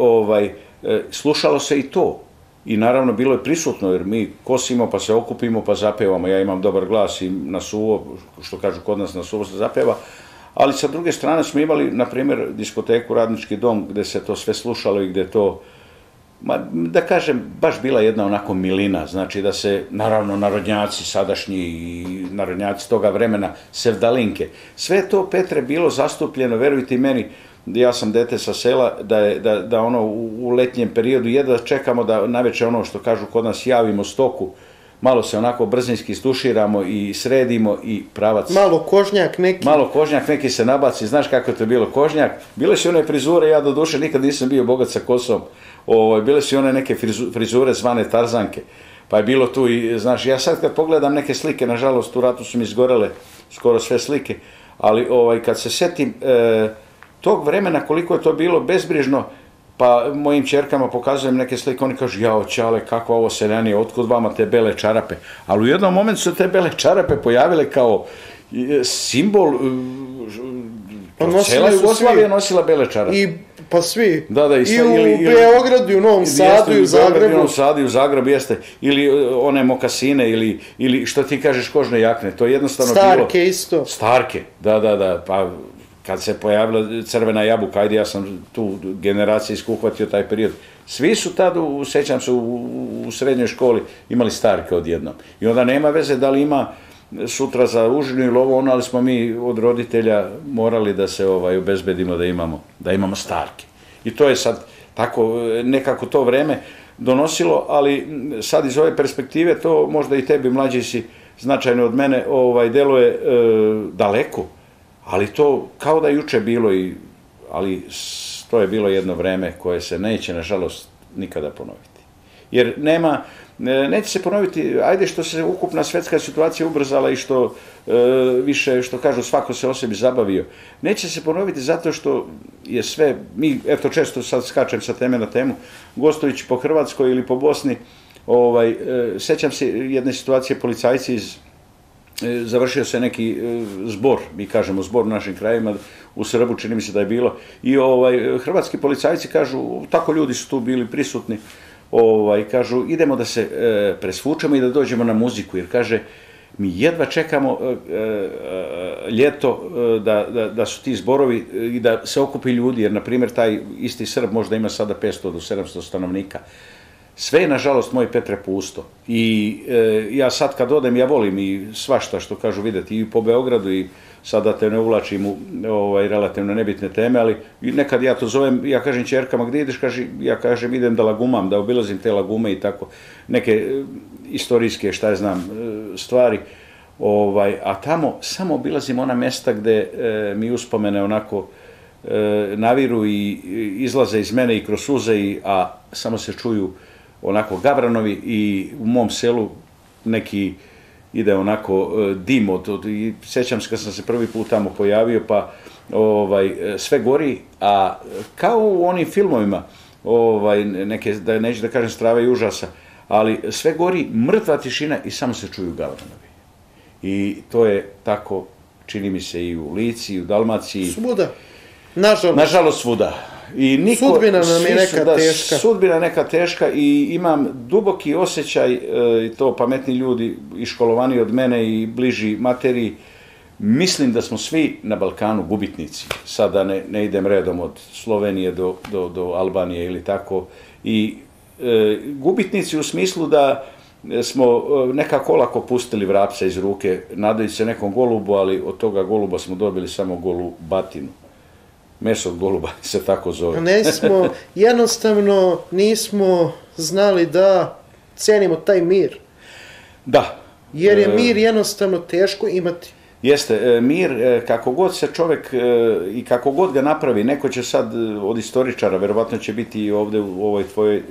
slušalo se i to. I naravno bilo je prisutno jer mi kosimo pa se okupimo pa zapevamo. Ja imam dobar glas i na suvo, što kažu kod nas na suvo se zapeva. Ali sa druge strane smo imali, na primjer, diskoteku Radnički dom gde se to sve slušalo i gde to, da kažem, baš bila jedna onako milina, znači da se, naravno, narodnjaci sadašnji i narodnjaci toga vremena, sevdalinke. Sve to, Petre, bilo zastupljeno, verujte i meni, ja sam dete sa sela, da ono u letnjem periodu jedva čekamo da naveče ono što kažu kod nas javimo stoku, malo se onako brzinski stuširamo i sredimo i pravac. Malo kožnjak neki se nabaci, znaš kako je to bilo, kožnjak. Bile su one frizure, ja do duše nikad nisam bio bogat sa kosom, bile su one neke frizure zvane tarzanke, pa je bilo tu i, znaš, ja sad kad pogledam neke slike, nažalost u ratu su mi izgorele skoro sve slike, ali kad se setim tog vremena koliko je to bilo bezbrižno, pa mojim čerkama pokazujem neke slike, oni kažu, jao čale, kako ovo seljanije, otkud vama te bele čarape? Ali u jednom momentu su te bele čarape pojavile kao simbol, cela Jugoslavija nosila bele čarape. Pa svi, i u Beogradu, i u Novom Sadu, i u Zagrebu. I u Novom Sadu, i u Zagrebu, jeste. Ili one mokasine, ili što ti kažeš, kožne jakne, to je jednostavno bilo. Starke isto. Starke, da, pa kad se pojavila crvena jabuka, ajde ja sam tu generacijsku uhvatio taj period, svi su tada, sećam se, u srednjoj školi imali starke odjednom. I onda nema veze da li ima sutra za užinu ili ovo ono, ali smo mi od roditelja morali da se obezbedimo da imamo starke. I to je sad tako nekako to vreme donosilo, ali sad iz ove perspektive to možda i tebi, mlađi si značajno od mene, deluje daleko. Ali to kao da juče bilo, ali to je bilo jedno vreme koje se neće, nažalost, nikada ponoviti. Jer neće se ponoviti, ajde što se ukupna svetska situacija ubrzala i što više, što kažu, svako se o sebi zabavio. Neće se ponoviti zato što je sve, mi, eto često sad skačem sa teme na temu, gostujući po Hrvatskoj ili po Bosni, sećam se jedne situacije, policajci iz, završio se neki zbor, mi kažemo zbor u našim krajima, u Srbu, čini mi se da je bilo. I hrvatski policajci kažu, tako ljudi su tu bili prisutni, kažu idemo da se presvučemo i da dođemo na muziku, jer kaže mi jedva čekamo ljeto da su ti zborovi i da se okupi ljudi, jer na primjer taj isti Srb možda ima sada 500 do 700 stanovnika. Sve je, nažalost, moj Petre, pusto. I ja sad kad odem, ja volim i svašta što kažu vidjeti i po Beogradu, i sada te ne uvlačim u relativno nebitne teme, ali nekad ja to zovem, ja kažem čerkama gdje ideš, ja kažem idem da lagumam, da obilazim te lagume i tako, neke istorijske, šta je znam, stvari. A tamo samo obilazim ona mjesta gdje mi uspomene onako naviru i izlaze iz mene i kroz suze, a samo se čuju onako gavranovi, i u mom selu neki ide onako dim i sjećam se kad sam se prvi put tamo pojavio, pa sve gori, a kao u onim filmovima, neke, da neću da kažem strave i užasa, ali sve gori, mrtva tišina i samo se čuju gavranovi. I to je tako, čini mi se, i u Lici, i u Dalmaciji. Svuda, nažalost svuda. Sudbina nam je neka teška. Sudbina neka teška i imam duboki osjećaj, to pametni ljudi i školovani od mene i bliži materiji, mislim da smo svi na Balkanu gubitnici. Sada ne idem redom od Slovenije do Albanije ili tako. I gubitnici u smislu da smo nekako olako pustili vrapca iz ruke, nadajući se nekom golubu, ali od toga goluba smo dobili samo golubatinu. Meso od goluba se tako zove. Jednostavno nismo znali da cenimo taj mir. Da. Jer je mir jednostavno teško imati. Jeste, mir, kako god se čovjek i kako god ga napravi, neko će sad od istoričara, verovatno će biti i ovdje u ovoj tvojoj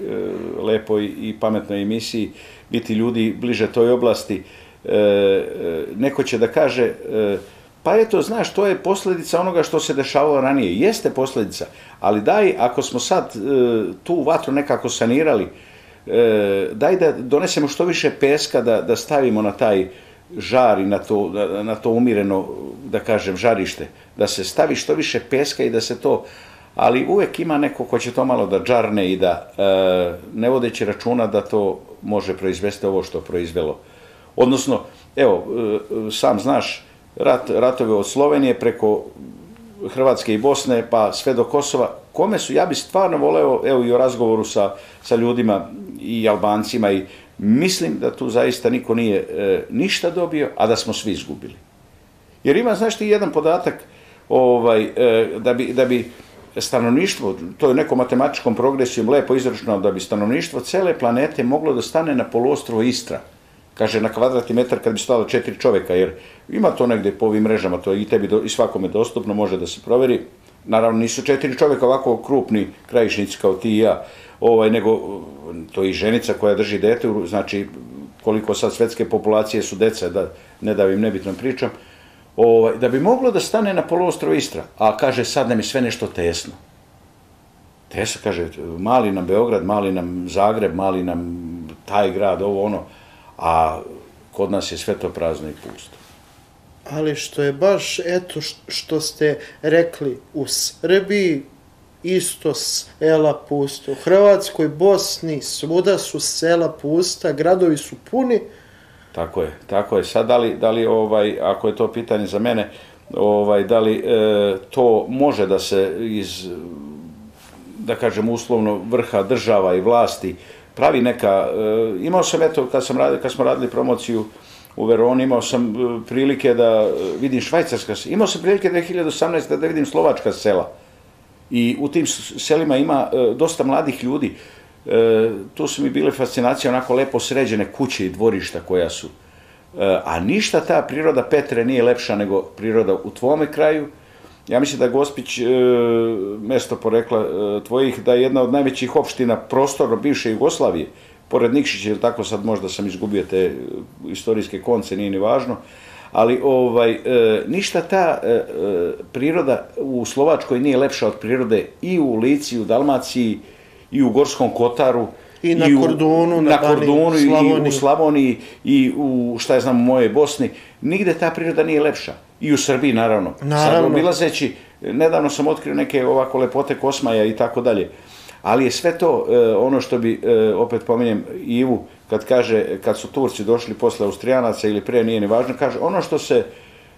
lepoj i pametnoj emisiji, biti ljudi bliže toj oblasti, neko će da kaže... Pa eto, znaš, to je posljedica onoga što se dešavalo ranije. Jeste posljedica, ali daj, ako smo sad tu vatru nekako sanirali, daj da donesemo što više peska da stavimo na taj žar i na to umireno, da kažem, žarište. Da se stavi što više peska i da se to... Ali uvek ima neko ko će to malo da džarne i da ne vodeći računa da to može proizvesti ovo što proizvelo. Odnosno, evo, sam znaš, ratove od Slovenije preko Hrvatske i Bosne pa sve do Kosova, kome su, ja bi stvarno voleo, evo i o razgovoru sa ljudima i Albancima, i mislim da tu zaista niko nije ništa dobio, a da smo svi izgubili. Jer ima, znaš ti, jedan podatak da bi stanovništvo, to je u nekom matematičkom progresijom lepo izračunao, da bi stanovništvo cele planete moglo da stane na poluostrvo Istra. Kaže, na kvadratni metar kad bi stalo 4 čoveka, jer ima to negdje po ovim mrežama, to je i tebi i svakome dostupno, može da se proveri. Naravno, nisu 4 čoveka ovako krupni krajišnici kao ti i ja, nego to je i ženica koja drži dete, znači koliko sad svetske populacije su deca, da ne davim nebitnom pričam, da bi moglo da stane na poluostrvo Istra. A kaže, sad nam je sve nešto tesno. Tesno, kaže, mali nam Beograd, mali nam Zagreb, mali nam taj grad, ovo ono, a kod nas je sve to prazno i pusto. Ali što je baš, eto što ste rekli, u Srbiji isto sela pusto, u Hrvatskoj, Bosni, svuda su sela pusta, gradovi su puni. Tako je. Sad, da li, ako je to pitanje za mene, da li to može da se iz, da kažem uslovno, vrha država i vlasti pravi neka, imao sam, eto, kad smo radili promociju u Veroni, imao sam prilike da vidim švajcarska sela, imao sam prilike 2018. da vidim slovačka sela. I u tim selima ima dosta mladih ljudi. Tu su mi bile fascinacije, onako lepo sređene kuće i dvorišta koja su. A ništa ta priroda, Petre, nije lepša nego priroda u tvome kraju. Ja mislim da Gospić, mesto porekla tvojih, da je jedna od najvećih opština prostora bivše Jugoslavije, pored Nikšića, ili tako, sad možda sam izgubio te istorijske konce, nije ni važno, ali ništa ta priroda u Slovačkoj nije lepša od prirode i u Lici, i u Dalmaciji, i u Gorskom Kotaru, i na Kordunu, i u Slavoniji, i u, šta je znam, u mojoj Bosni. Nigde ta priroda nije lepša. I u Srbiji, naravno. Sad obilazeći Nedavno sam otkrio neke ovako lepote Kosmaja i tako dalje. Ali je sve to ono što bi, opet pominjem Ivu, kad kaže, kad su Turci došli posle Austrijanaca ili prije, nije ni važno, kaže ono što se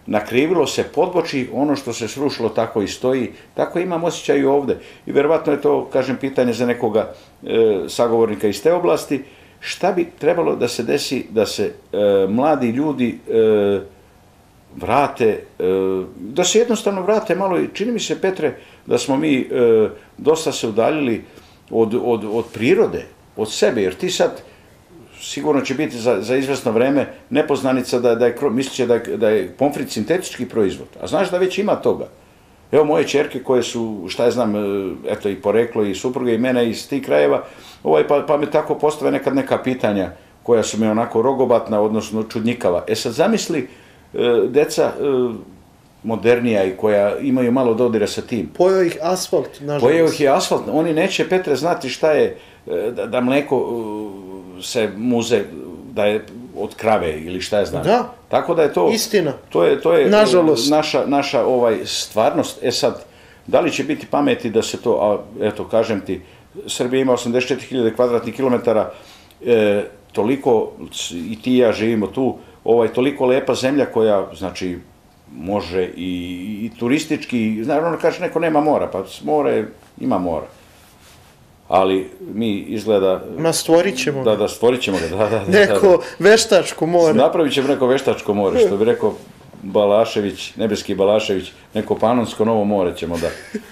nakrivilo se podboči, ono što se srušilo tako i stoji, tako imam osjećaj i ovde. I verovatno je to, kažem, pitanje za nekoga sagovornika iz te oblasti, šta bi trebalo da se desi da se mladi ljudi vrate, da se jednostavno vrate malo, i čini mi se, Petre, da smo mi dosta se udaljili od prirode, od sebe, jer ti sad sigurno će biti za izvesno vreme nepoznanica da je pomfrit sintetički proizvod. A znaš da već ima toga. Evo moje čerke koje su, šta je znam, eto i poreklo i supruge i mene iz tih krajeva, pa me tako postave nekad neka pitanja koja su mi onako rogobatna, odnosno čudnjikava. E sad zamisli deca modernija i koja imaju malo dodira sa tim. Pojeo ih asfalt, nažalost. Pojeo ih je asfalt. Oni neće, Petre, znati šta je da mleko se muze, da je od krave ili šta je znam. Da, tako da je to istina. To je naša stvarnost. E sad, da li će biti pameti da se to, a eto, kažem ti, Srbija ima 84.000 kvadratnih kilometara, toliko, i ti i ja živimo tu, toliko lepa zemlja koja, znači, može i turistički, naravno kaže neko nema mora, pa more, ima mora. Ali mi izgleda... Ma stvorit ćemo ga. Da, stvorit ćemo ga. Neko veštačko more. Napravit ćemo neko veštačko more, što bi rekao Balašević, nebeski Balašević, neko panonsko novo more ćemo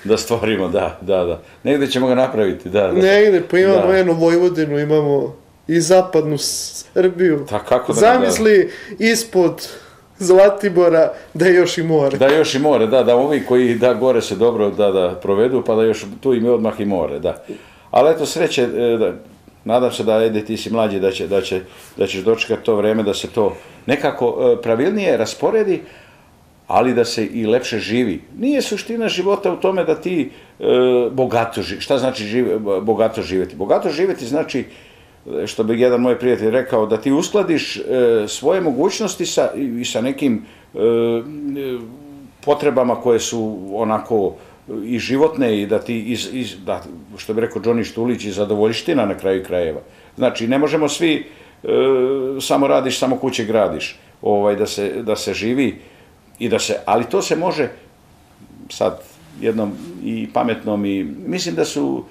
da stvorimo, da. Negde ćemo ga napraviti, da. Negde, pa imamo jednu Vojvodinu, imamo i zapadnu Srbiju. Zamisli ispod Zlatibora da je još i more. Da, još i more, da ovi koji gore se dobro provedu, pa da još tu im je odmah i more, da. Ali eto, sreće, nadam se da, Ede, ti si mlađi, da ćeš dočekati to vreme, da se to nekako pravilnije rasporedi, ali da se i lepše živi. Nije suština života u tome da ti bogato živjeti. Šta znači bogato živjeti? Bogato živjeti znači, što bi jedan moj prijatelj rekao, da ti uskladiš svoje mogućnosti i sa nekim potrebama koje su onako i životne, i da ti, što bi rekao Johnny Štulić, i zadovoljština na kraju krajeva. Znači, ne možemo svi samo radiš, samo kuće gradiš, da se živi, ali to se može sad jednom i pametnom, i mislim da su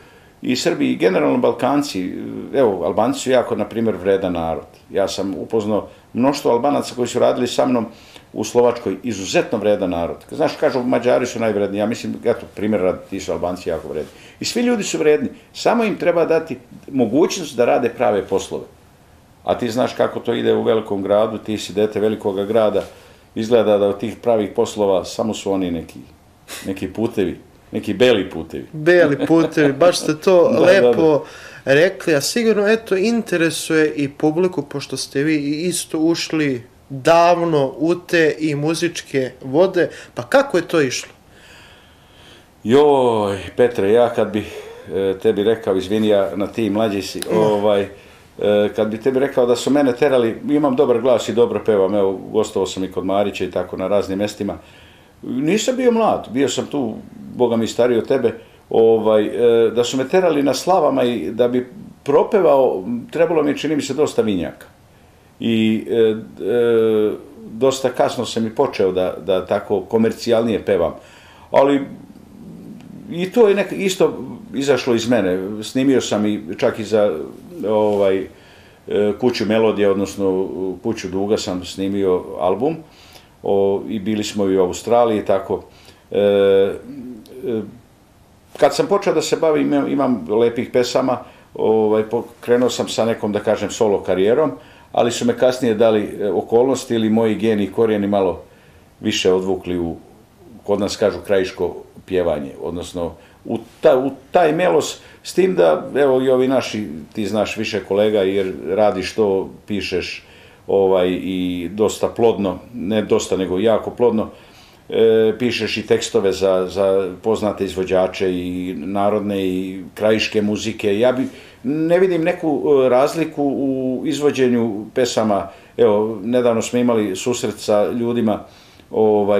i Srbi i generalno Balkanci, evo, Albanci su jako, na primjer, vredan narod. Ja sam upoznao mnoštvo Albanaca koji su radili sa mnom u Slovačkoj, izuzetno vredan narod. Znaš, kažu, Mađari su najvredni, ja mislim, eto, primjer radi, ti su Albanci jako vredni. I svi ljudi su vredni, samo im treba dati mogućnost da rade prave poslove. A ti znaš kako to ide u velikom gradu, ti si dete velikog grada, izgleda da od tih pravih poslova samo su oni neki putevi. Neki beli putevi. Beli putevi, baš ste to lepo rekli, a sigurno, eto, interesuje i publiku, pošto ste vi isto ušli davno u te i muzičke vode, pa kako je to išlo? Joj, Petre, ja kad bi tebi rekao, izvini, ja na ti mlađi si, kad bi tebi rekao da su mene terali, imam dobar glas i dobro pevam, evo, gostovao sam i kod Marića i tako na raznim mestima. Nisam bio mlad, bio sam tu, Boga mi stariji od tebe, da su me terali na slavama i da bi propevao, trebalo mi je, čini mi se, dosta vinjaka. I dosta kasno sam i počeo da tako komercijalnije pevam. Ali i to je isto izašlo iz mene. Snimio sam i čak i za Kuću melodija, odnosno Kuću duga sam snimio album. I bili smo i u Australiji i tako. Kad sam počeo da se bavim, imam lepih pesama, krenuo sam sa nekom, da kažem, solo karijerom, ali su me kasnije dali okolnosti ili moji geni i korijeni malo više odvukli u, kod nas kažu, krajiško pjevanje, odnosno u taj melos, s tim da, evo i ovi naši, ti znaš više kolega, jer radiš to, pišeš, i dosta plodno, ne dosta nego jako plodno, pišeš i tekstove za poznate izvođače i narodne i krajiške muzike. Ja ne vidim neku razliku u izvođenju pesama. Evo, nedavno smo imali susret sa ljudima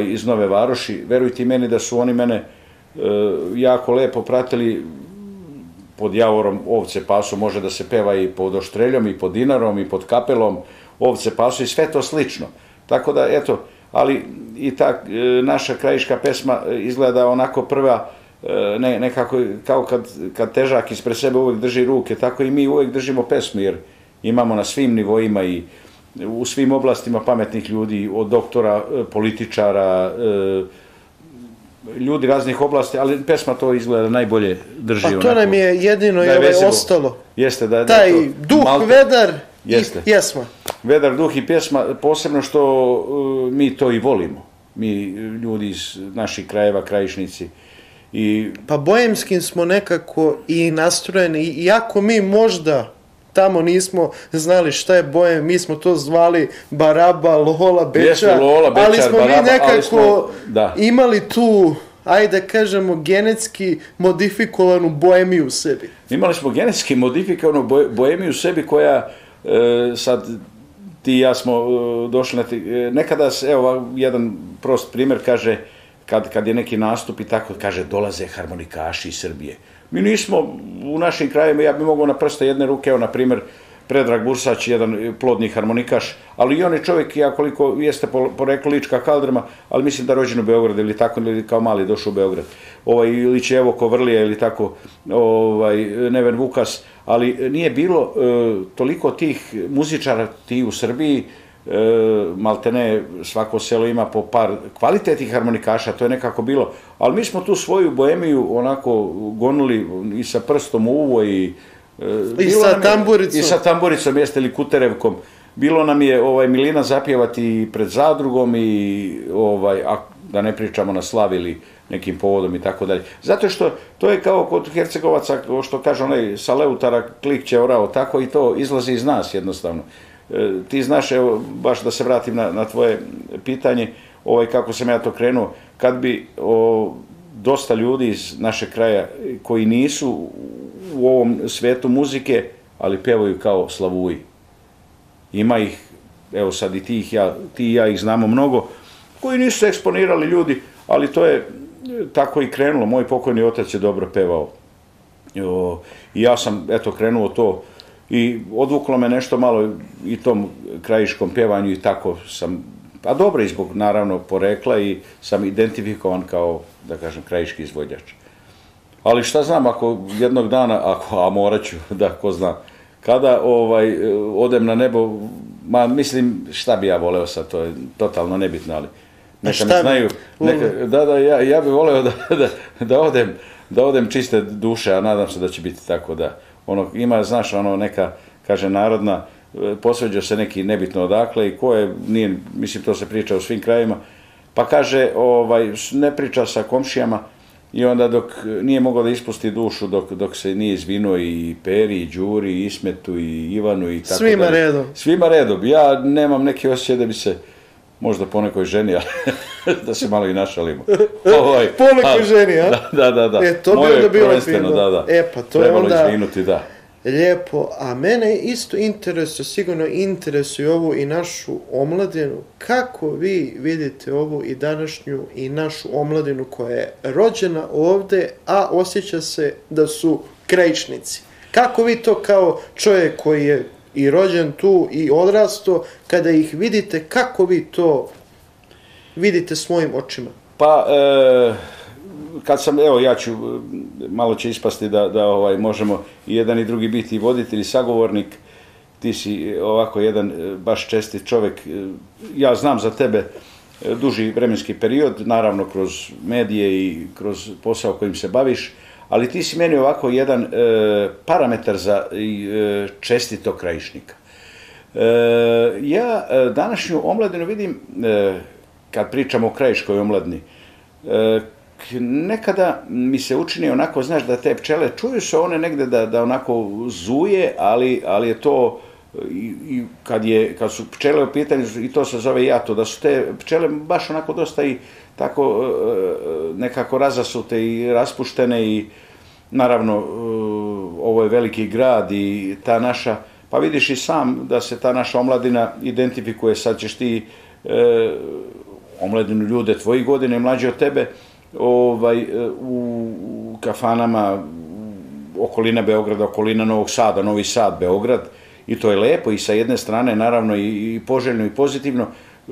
iz Nove Varoši. Verujte i meni da su oni mene jako lepo pratili. Pod javorom ovce pasu, može da se peva i pod Oštreljom, i pod Dinarom, i pod Kapelom, ovce pasu i sve to slično. Tako da, eto, ali i ta naša krajiška pesma izgleda onako prva, nekako kao kad težak ispred sebe uvek drži ruke, tako i mi uvek držimo pesmu, jer imamo na svim nivoima i u svim oblastima pametnih ljudi, od doktora, političara, ljudi raznih oblasti, ali pesma to izgleda najbolje drži. Pa to nam je jedino i ostalo. Taj duh, vedar i pjesma. Vedar, duh i pjesma, posebno što mi to i volimo. Mi ljudi iz naših krajeva, krajišnici. Pa bojemskim smo nekako i nastrojeni. Iako mi možda tamo nismo znali šta je bojem, mi smo to zvali baraba, lola, bečar, ali smo mi nekako imali tu, ajde da kažemo, genetski modifikovanu boemiju u sebi. Imali smo genetski modifikovanu boemiju u sebi koja, sad ti i ja smo došli na nekada, evo, jedan prost primjer, kaže, kad je neki nastup i tako, kaže, dolaze harmonikaši iz Srbije. Mi nismo u našim krajima, ja bi mogao na prste jedne ruke, evo na primjer Petar Bursać, jedan plodni harmonikaš, ali i on je čovjek, ja koliko jeste poreklo Lička kaldrma, ali mislim da rođen u Beogradu ili tako, ili kao mali došao u Beograd. Ili će evo Kovrlija ili tako, Neven Vukas, ali nije bilo toliko tih muzičara ti u Srbiji, maltene svako selo ima po par kvalitetnih harmonikaša, to je nekako bilo, ali mi smo tu svoju boemiju onako gonuli i sa prstom u uvo i sa tamburicom, jeste li kuterevkom. Bilo nam je Milina zapjevati pred zadrugom i da ne pričamo na slavi ili nekim povodom i tako dalje. Zato što to je kao kod Hercegovaca, što kaže onaj sa Leutara, klik će orao, tako i to izlazi iz nas jednostavno. Ti znaš, evo, baš da se vratim na tvoje pitanje, kako sam ja to krenuo, kad bi dosta ljudi iz našeg kraja koji nisu u ovom svetu muzike, ali pevaju kao slavuji. Ima ih, evo sad i ti i ja ih znamo mnogo, koji nisu eksponirali ljudi, ali to je tako i krenulo. Moj pokojni otac je dobro pevao. I ja sam, eto, krenuo to. I odvuklo me nešto malo i tom krajiškom pjevanju i tako sam, a dobro i zbog naravno porekla i sam identifikovan kao, da kažem, krajiški izvođač. Ali šta znam, ako jednog dana, a morat ću, da, ko zna, kada odem na nebo, ma mislim, šta bi ja voleo sad, to je totalno nebitno, ali neka me znaju, da, ja bi voleo da odem čiste duše, a nadam se da će biti tako da, ima, znaš, ono neka, kaže narodna, posveđao se neki nebitno odakle i ko je, nije, mislim, to se priča u svim krajima, pa kaže, ne priča sa komšijama i onda dok nije mogao da ispusti dušu, dok se nije izvinuo i Peri, i Đuri, i Ismetu, i Ivanu, i tako da. Svima redom. Svima redom. Ja nemam neki osjećaj da bi se, možda po nekoj ženi, da se malo i našalimo. Po nekoj ženi, a? Da. E, to bi onda bilo fino. E, pa to je onda... Trebalo izvinuti, da. Lijepo. A mene isto interesuje, sigurno interesuje ovu i našu omladinu. Kako vi vidite ovu i današnju i našu omladinu koja je rođena ovde, a osjeća se da su krajišnici? Kako vi to kao čovjek koji je i rođen tu i odrasto, kada ih vidite, kako vi to vidite svojim očima? Pa, kad sam, evo, ja ću, malo će ispasti da možemo i jedan i drugi biti i voditelj i sagovornik, ti si ovako jedan baš čestit čovjek, ja znam za tebe duži vremenski period, naravno kroz medije i kroz posao kojim se baviš, ali ti si meni ovako jedan parametar za čestitog krajišnika. Ja današnju omladinu vidim, kad pričam o krajiškoj omladini, nekada mi se učini onako, znaš, da te pčele, čuju se one negde da onako zuje, ali je to, kad su pčele u pitanju, i to se zove jato, da su te pčele baš onako dosta i tako nekako razasute i raspuštene i naravno ovo je veliki grad i ta naša, pa vidiš i sam da se ta naša omladina identifikuje, sad ćeš ti omladinu, ljude tvojih godine, mlađe od tebe, u kafanama okolina Beograda, okolina Novog Sada, Novi Sad, Beograd, i to je lepo i sa jedne strane, naravno, i poželjno i pozitivno,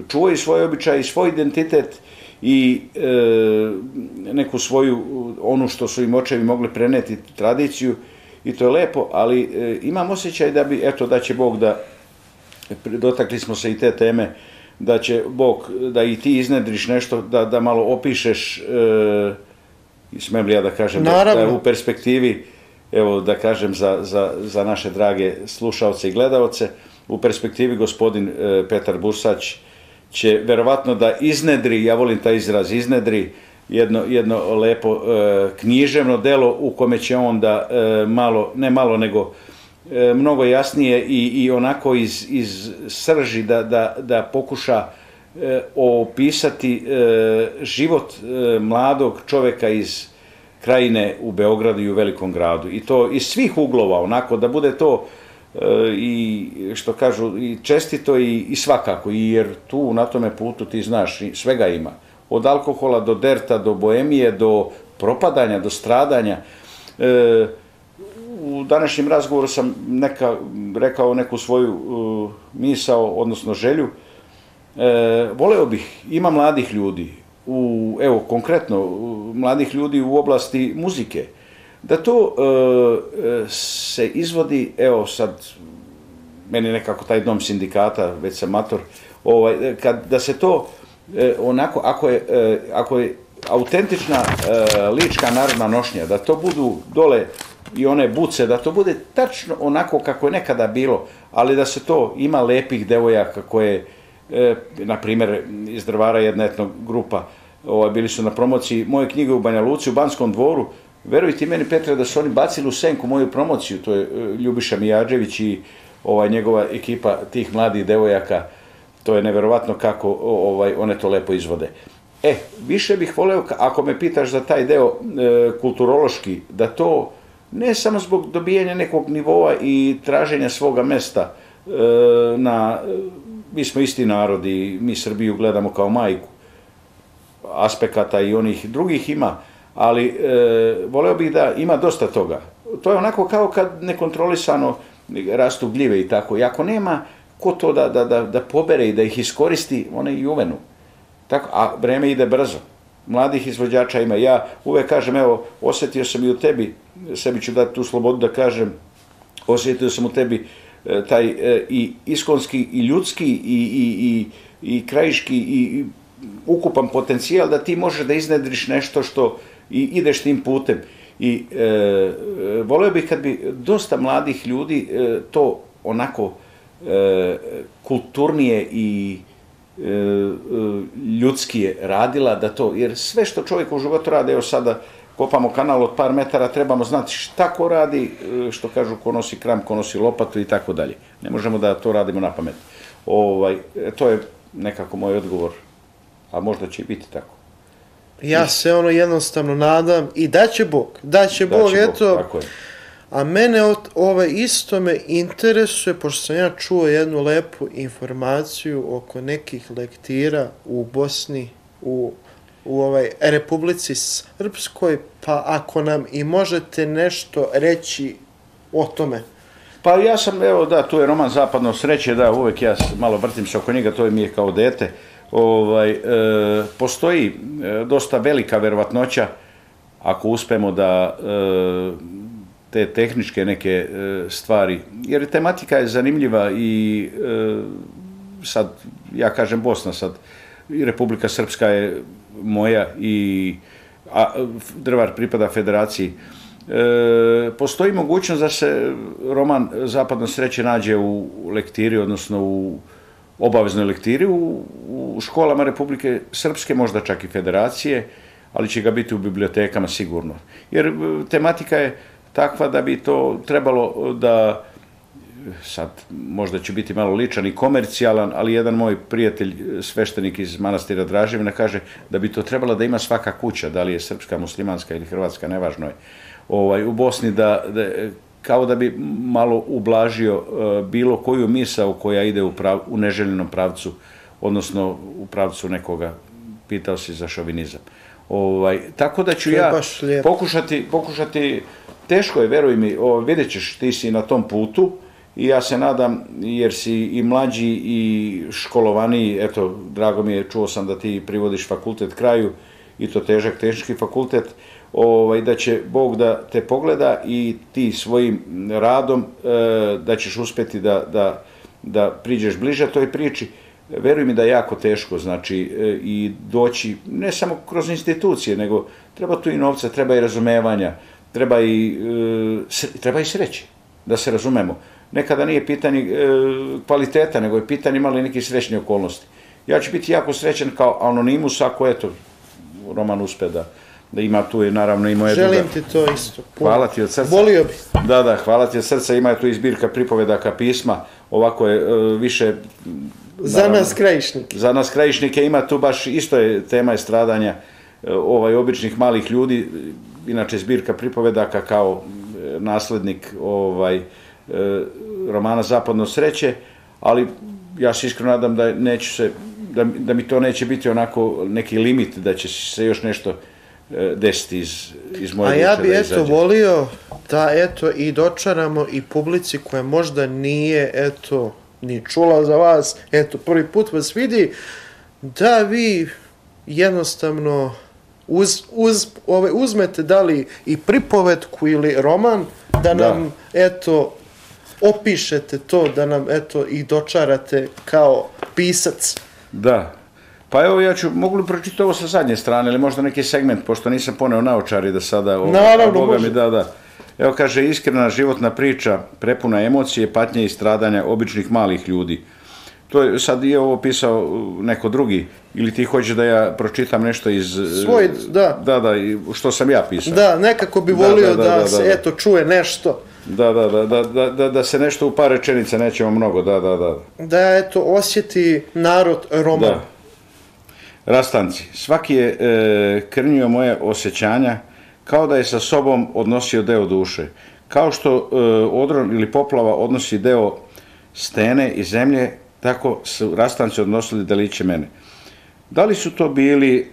čuvaju svoje običaje i svoj identitet i neku svoju, ono što su im očevi mogli preneti, tradiciju, i to je lepo, ali imam osjećaj da bi, eto, da će Bog da, dotakli smo se i te teme, da će Bog, da i ti iznedriš nešto, da malo opišeš, smem li ja da kažem, da u perspektivi, evo da kažem za naše drage slušalce i gledalce, u perspektivi gospodin Petar Bursać će verovatno da iznedri, ja volim taj izraz, iznedri, jedno lepo književno delo u kome će onda malo, ne malo nego mnogo jasnije i onako iz srži da pokuša opisati život mladog čoveka iz krajine u Beogradu i u velikom gradu. I to iz svih uglova, onako, da bude to i, što kažu, i čestito i svakako, jer tu na tome putu ti znaš, svega ima. Od alkohola do derta, do boemije, do propadanja, do stradanja. U današnjem razgovoru sam rekao neku svoju misao, odnosno želju. Voleo bih, ima mladih ljudi, evo konkretno mladih ljudi u oblasti muzike, da to se izvodi, evo sad, meni nekako taj dom sindikata, već sam mator, da se to onako, ako je autentična lička narodna nošnja, da to budu dole i one buce, da to bude tačno onako kako je nekada bilo, ali da se to, ima lepih devojaka koje, na primjer, iz Drvara jedna etno grupa, bili su na promociji moje knjige u Banja Luci, u Banskom dvoru, verujte meni, Petre, da su oni bacili u senku moju promociju, to je Ljubiša Mijadžević i njegova ekipa tih mladih devojaka, to je neverovatno kako one to lepo izvode. E, više bih voleo, ako me pitaš za taj deo kulturološki, da to ne samo zbog dobijanja nekog nivoa i traženja svoga mesta na... Mi smo isti narod i mi Srbiju gledamo kao majku. Aspekata i onih drugih ima, ali voleo bih da ima dosta toga. To je onako kao kad nekontrolisano rastu gljive i tako. I ako nema ko to da pobere i da ih iskoristi, one i uvenu. A vreme ide brzo. Mladih izvođača ima. Ja uvek kažem, evo, osjetio sam i u tebi, sebi ću dati tu slobodu da kažem, osjetio sam u tebi taj i iskonski i ljudski i krajiški i ukupan potencijal da ti možeš da iznedriš nešto što i ideš tim putem. I voleo bih kad bi dosta mladih ljudi to onako kulturnije i ljudskije radila, da to, jer sve što čovjek u životu radi, evo sada kopamo kanal od par metara, trebamo znati šta ko radi, što kažu, ko nosi kram, ko nosi lopatu i tako dalje. Ne možemo da to radimo na pamet. To je nekako moj odgovor, a možda će i biti tako. Ja se jednostavno nadam i da će Bog, eto. A mene isto me interesuje, pošto sam ja čuo jednu lepu informaciju oko nekih lektira u Bosni, u Republici Srpskoj, pa ako nam i možete nešto reći o tome. Pa ja sam, evo da, tu je roman Zapadno sreće, da, uvek ja malo vrtim se oko njega, to mi je kao dete. Postoji dosta velika verovatnoća, ako uspemo da te tehničke neke stvari, jer tematika je zanimljiva i sad, ja kažem Bosna sad, i Republika Srpska je moja i Drvar pripada federaciji. Postoji mogućnost da se roman Zapadno sreće nađe u lektiri, odnosno u obaveznoj lektiri, u školama Republike Srpske, možda čak i federacije, ali će ga biti u bibliotekama sigurno. Jer tematika je takva da bi to trebalo da, sad možda ću biti malo ličan i komercijalan, ali jedan moj prijatelj, sveštenik iz manastira Draževina, kaže da bi to trebala da ima svaka kuća, da li je srpska, muslimanska ili hrvatska, nevažno je, u Bosni, kao da bi malo ublažio bilo koju misao koja ide u neželjenom pravcu, odnosno u pravcu nekoga pitao si za šovinizam. Tako da ću ja pokušati, teško je, veruj mi, vidjet ćeš, ti si na tom putu i ja se nadam, jer si i mlađi i školovaniji, eto, drago mi je, čuo sam da ti privodiš fakultet kraju, i to težak tehnički fakultet, da će Bog da te pogleda i ti svojim radom da ćeš uspjeti da priđeš bliže toj priči. Veruj mi da je jako teško, znači, i doći, ne samo kroz institucije, nego treba tu i novca, treba i razumevanja, treba i sreće, da se razumemo. Nekada nije pitanje kvaliteta, nego je pitanje imali neke srećne okolnosti. Ja ću biti jako srećen kao Anonimus, ako eto, Roman uspe da ima tu, naravno, i moje druga. Želim ti to isto. Hvala ti od srca. Volio bi. Da, da, hvala ti od srca. Ima je tu izbirka pripovedaka, pisma, ovako je više... Za nas krajišnike. Za nas krajišnike ima tu baš isto je tema stradanja običnih malih ljudi, inače zbirka pripovedaka kao naslednik romana Zapadno sreće, ali ja se iskreno nadam da mi to neće biti onako neki limit, da će se još nešto desiti iz moje duše. A ja bi eto volio da eto i dočaramo i publici koja možda nije eto ni čula za vas, eto, prvi put vas vidi, da vi jednostavno uzmete da li i pripovetku ili roman, da nam, eto, opišete to, da nam, eto, i dočarate kao pisac. Da. Pa evo, ja ću, mogu li pročitati ovo sa zadnje strane, ili možda neki segment, pošto nisam poneo naočari da sada... Naravno, može. Da, da. Evo, kaže, iskrena životna priča, prepuna emocije, patnje i stradanja običnih malih ljudi. To je, sad je ovo pisao neko drugi, ili ti hoćeš da ja pročitam nešto iz... Svoj, da. Da, da, što sam ja pisao. Da, nekako bi volio da se, eto, čuje nešto. Da, da se nešto u par rečenica, nećemo mnogo, da. Da, eto, osjeti narod Roma. Da. Rastanci. Svaki je krnjio moje osjećanja, kao da je sa sobom odnosio deo duše. Kao što odron ili poplava odnosi deo stene i zemlje, tako su rastanci odnosili deliće mene. Da li su to bili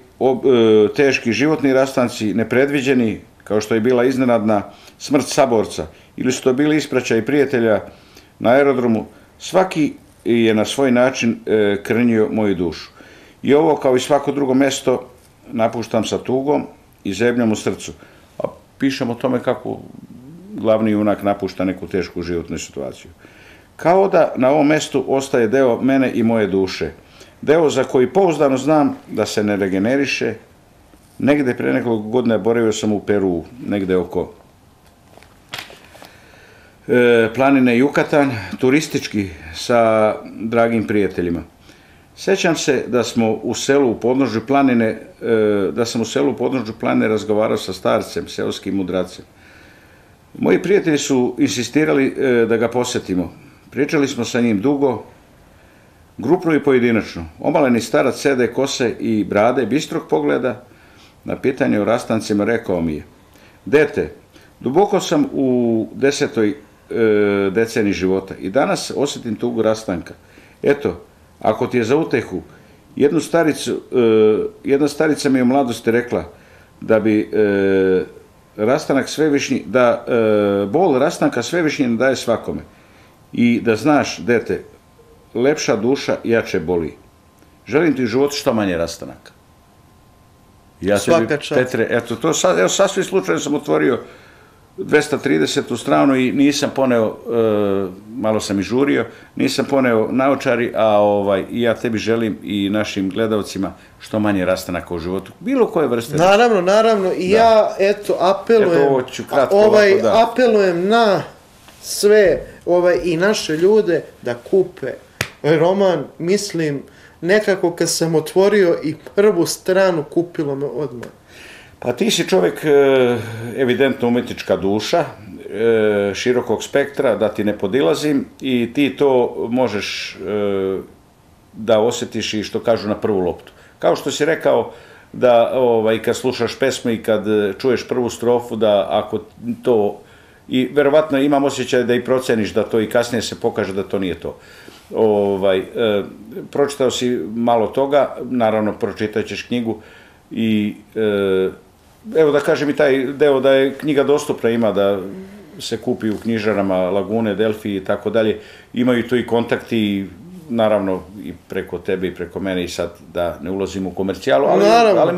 teški životni rastanci, nepredviđeni, kao što je bila iznenadna smrt saborca, ili su to bili ispraćaj prijatelja na aerodromu, svaki je na svoj način krnjio moju dušu. I ovo, kao i svako drugo mesto, napuštam sa tugom i zebljam u srcu. A pišem o tome kako glavni junak napušta neku tešku životnu situaciju. Kao da na ovom mestu ostaje deo mene i moje duše. Deo za koji pouzdano znam da se ne regeneriše. Negde pre nekoliko godina boravio sam u Peru, negde oko planine Jukatan, turistički sa dragim prijateljima. Sećam se da sam u selu u podnožju planine razgovarao sa starcem, seoskim mudracem. Moji prijatelji su insistirali da ga posetimo. Pričali smo sa njim dugo, grupno i pojedinačno. Omaleni starac sede kose i brade, bistrog pogleda, na pitanje o rastancima rekao mi je: "Dete, duboko sam u 10. deceniji života i danas osjetim tugu rastanka. Eto, ako ti je za utehu, jedna starica mi je u mladosti rekla da bol rastanka svevišnji ne daje svakome. I da znaš, dete, lepša duša jače boli. Želim ti u životu što manje rastanaka." Svaka čast. Eto, sasvim slučajno sam otvorio 230. stranu i nisam poneo, malo sam i žurio, nisam poneo naočari, a ja tebi želim i našim gledalcima što manje rastanaka u životu. Bilo koje vrste. Naravno. I ja, eto, apelujem na sve i naše ljude da kupe roman. Mislim, nekako kad sam otvorio i prvu stranu, kupilo me odmah. Pa ti si čovjek evidentno umetnička duša, širokog spektra, da ti ne podilazim, i ti to možeš da osjetiš i što kažu na prvu loptu. Kao što si rekao da kad slušaš pesmu i kad čuješ prvu strofu, da ako to, i verovatno imam osjećaj da i proceniš da to i kasnije se pokaže da to nije to. pročitao si malo toga, naravno pročitaćeš knjigu i evo da kažem i taj deo da je knjiga dostupna, ima da se kupi u knjižarama Lagune, Delfi i tako dalje, imaju tu i kontakti, naravno i preko tebe i preko mene, i sad da ne ulazim u komercijalu, ali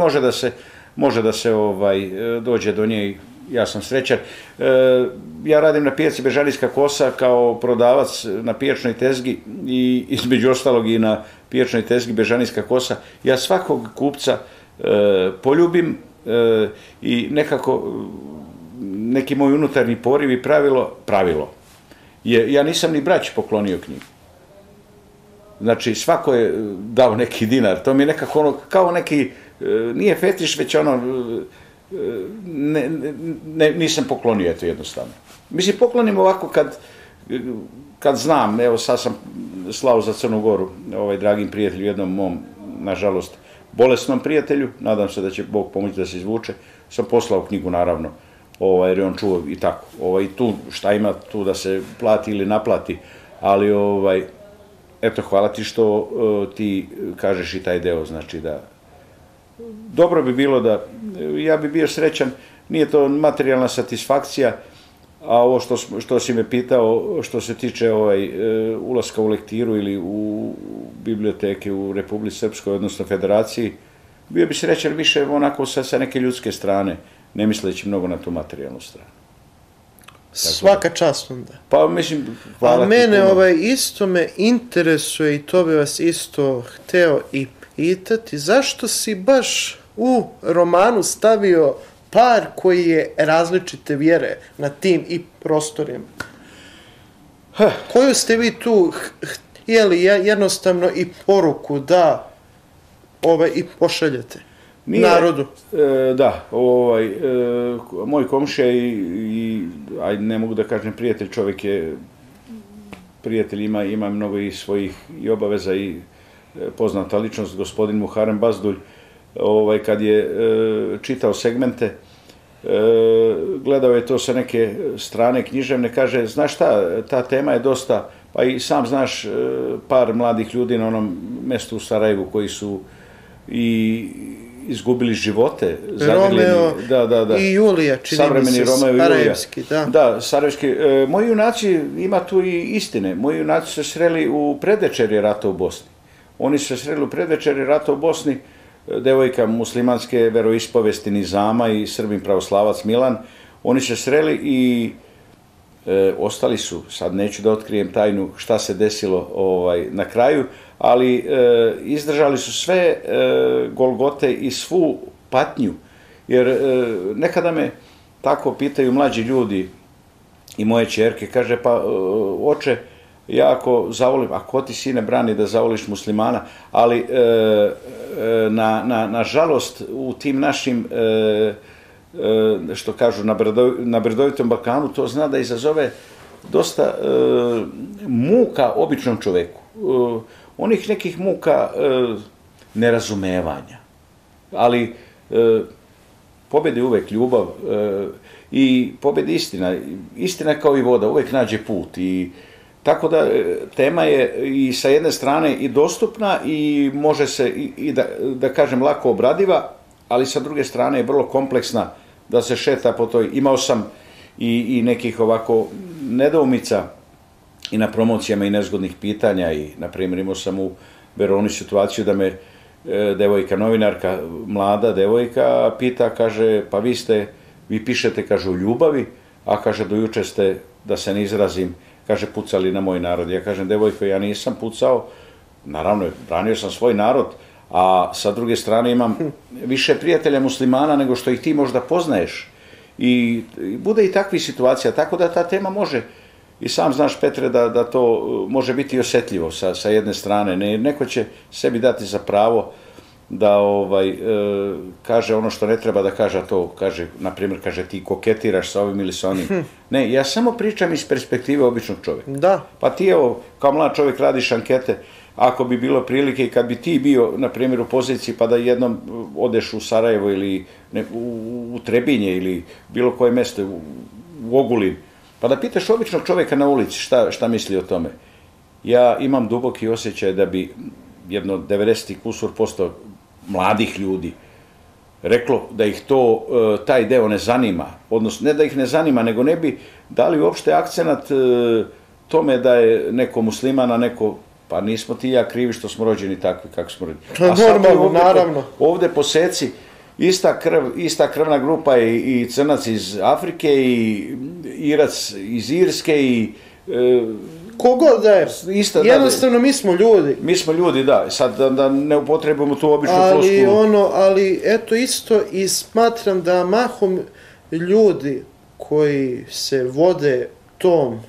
može da se dođe do nje i ja sam srećan. Ja radim na pijaci Bežanijska kosa kao prodavac na pijačnoj tezgi i između ostalog i na pijačnoj tezgi Bežanijska kosa. Ja svakog kupca poljubim i nekako neki moj unutarnji poriv i pravilo. Ja nisam ni braći poklonio knjigu. Znači svako je dao neki dinar. To mi je nekako ono kao neki, nije fetiš već ono... nisam poklonio, eto, jednostavno. Mislim, poklonim ovako kad znam, evo, sad sam slao za Crnu Goru, dragim prijatelju, jednom mom, nažalost, bolesnom prijatelju, nadam se da će Bog pomoći da se izvuče, sam poslao knjigu, naravno, jer je on čuo i tako, tu šta ima tu da se plati ili naplati, ali, eto, hvala ti što ti kažeš i taj deo, znači da... Dobro bi bilo da, ja bi bio srećan, nije to materijalna satisfakcija, a ovo što si me pitao, što se tiče ulaska u lektiru ili u biblioteke u Republici Srpskoj, odnosno Federaciji, bio bi srećan više onako sa neke ljudske strane, ne misleći mnogo na tu materijalnu stranu. Svaka čast onda. Pa mislim, hvala ti. A mene isto me interesuje i to bi vas isto hteo i pitati, zašto si baš u romanu stavio par koji je različite vjere na tim i prostorima? Koju ste vi tu htjeli jednostavno i poruku da i pošaljete narodu? Da, moj komšija i ne mogu da kažem prijatelj, čovjek je prijatelj, ima mnogo i svojih i obaveza i poznata ličnost, gospodin Muharem Bazdulj, kad je čitao segmente, gledao je to sa neke strane književne, kaže, znaš šta, ta tema je dosta, pa i sam znaš par mladih ljudi na onom mestu u Sarajevu koji su i izgubili živote. Romeo i Julija, čini mi se, sarajevski. Da, sarajevski. Moji junaci, ima tu i istine, moji junaci se sreli u predvečerje rata u Bosni. Oni su se sreli u predvečeri rata u Bosni, devojka muslimanske veroispovesti Nizama i Srbin pravoslavac Milan. Oni se sreli i ostali su, sad neću da otkrijem tajnu šta se desilo na kraju, ali izdržali su sve golgote i svu patnju. Jer nekada me tako pitaju mlađi ljudi i moje ćerke, kaže, pa oče, ja ako zavolim, ako ti sine brani da zavoliš muslimana, ali nažalost u tim našim, što kažu, na brdovitom Balkanu, to zna da izazove dosta muka običnom čoveku. Onih nekih muka nerazumevanja. Ali pobedi uvek ljubav i pobedi istina. Istina kao i voda, uvek nađe put i tako da tema je i sa jedne strane i dostupna i može se i da kažem lako obradiva, ali sa druge strane je vrlo kompleksna da se šeta po toj. Imao sam i nekih ovako nedoumica i na promocijama i nezgodnih pitanja i na primjer imao sam u Veroni situaciju da me devojka novinarka, mlada devojka pita, kaže pa vi pišete, kaže o ljubavi, a kaže dojuče ste, da se ne izrazim, kaže, pucali na moj narod. Ja kažem, devojko, ja nisam pucao, naravno, branio sam svoj narod, a sa druge strane imam više prijatelja muslimana nego što ih ti možda poznaješ. I bude i takvih situacija, tako da ta tema može, i sam znaš, Petre, da to može biti osetljivo sa jedne strane. Neko će sebi dati za pravo da kaže ono što ne treba da kaže, a to kaže, na primjer, kaže ti koketiraš sa ovim ili sa onim. Ne, ja samo pričam iz perspektive običnog čovjeka. Da. Pa ti evo, kao mlad čovjek radiš ankete, ako bi bilo prilike i kad bi ti bio, na primjer, u poziciji pa da jednom odeš u Sarajevo ili u Trebinje ili bilo koje mjesto u Ogulin, pa da pitaš običnog čovjeka na ulici šta misli o tome. ja imam duboki osjećaj da bi jedno 90 kusur posto mladih ljudi reklo da ih to, taj deo ne zanima, odnosno ne da ih ne zanima, nego ne bi dali uopšte akcenat tome da je neko muslimana, neko, pa nismo ti ja krivi što smo rođeni takvi kako smo rođeni. To je normalno, naravno. Ovde po seci, ista krvna grupa je i crnac iz Afrike, i Irac iz Irske, i... Kogod da je, jednostavno mi smo ljudi. Mi smo ljudi, da, sad da ne upotrebujemo tu običnu floskulu. Ali eto isto i smatram da mahom ljudi koji se vode tom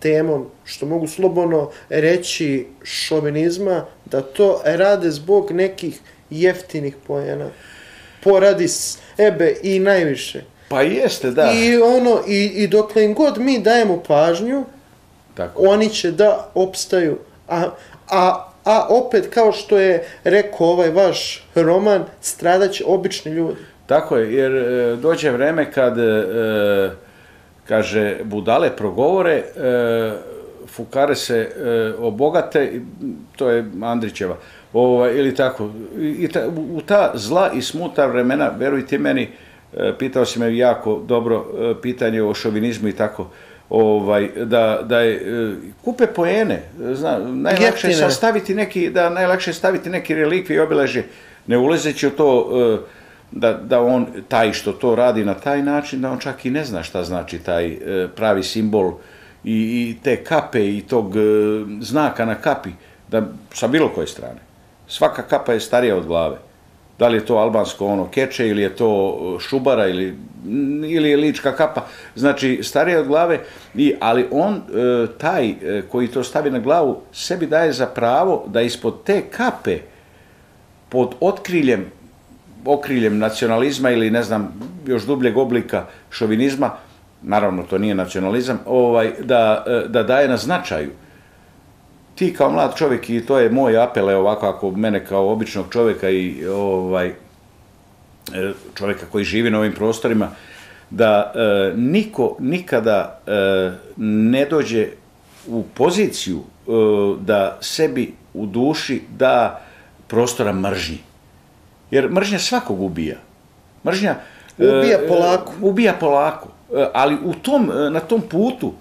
temom, što mogu slobodno reći šovinizma, da to rade zbog nekih jeftinih poena. Poradi sebe i najviše. Pa jeste, da. I dokle im god mi dajemo pažnju, oni će da opstaju. A opet, kao što je rekao ovaj vaš roman, stradaće obični ljudi. Tako je, jer dođe vreme kad, kaže, budale progovore, fukare se obogate, to je Andrićeva, ili tako. U ta zla i smuta vremena, verujte meni, pitao si me jako dobro pitanje o šovinizmu i tako, da kupe poene, najlakše staviti neki relikvije i obilaže, ne ulezeći u to da on, taj što to radi na taj način, da on čak i ne zna šta znači taj pravi simbol i te kape i tog znaka na kapi, sa bilo koje strane. Svaka kapa je starija od glave. Da li je to albansko ono keče, ili je to šubara, ili je lička kapa. Znači, starije od glave, ali on, taj koji to stavi na glavu, sebi daje za pravo da ispod te kape, pod okriljem nacionalizma ili, ne znam, još dubljeg oblika šovinizma, naravno to nije nacionalizam, da daje na značaju. Ti kao mlad čovjek, i to je moj apel, ovako, ako mene kao običnog čovjeka i čovjeka koji živi na ovim prostorima, da niko nikada ne dođe u poziciju da sebi u duši da prostora mržnji. Jer mržnja svakog ubija. Mržnja... Ubija polako. Ubija polako. Ali na tom putu,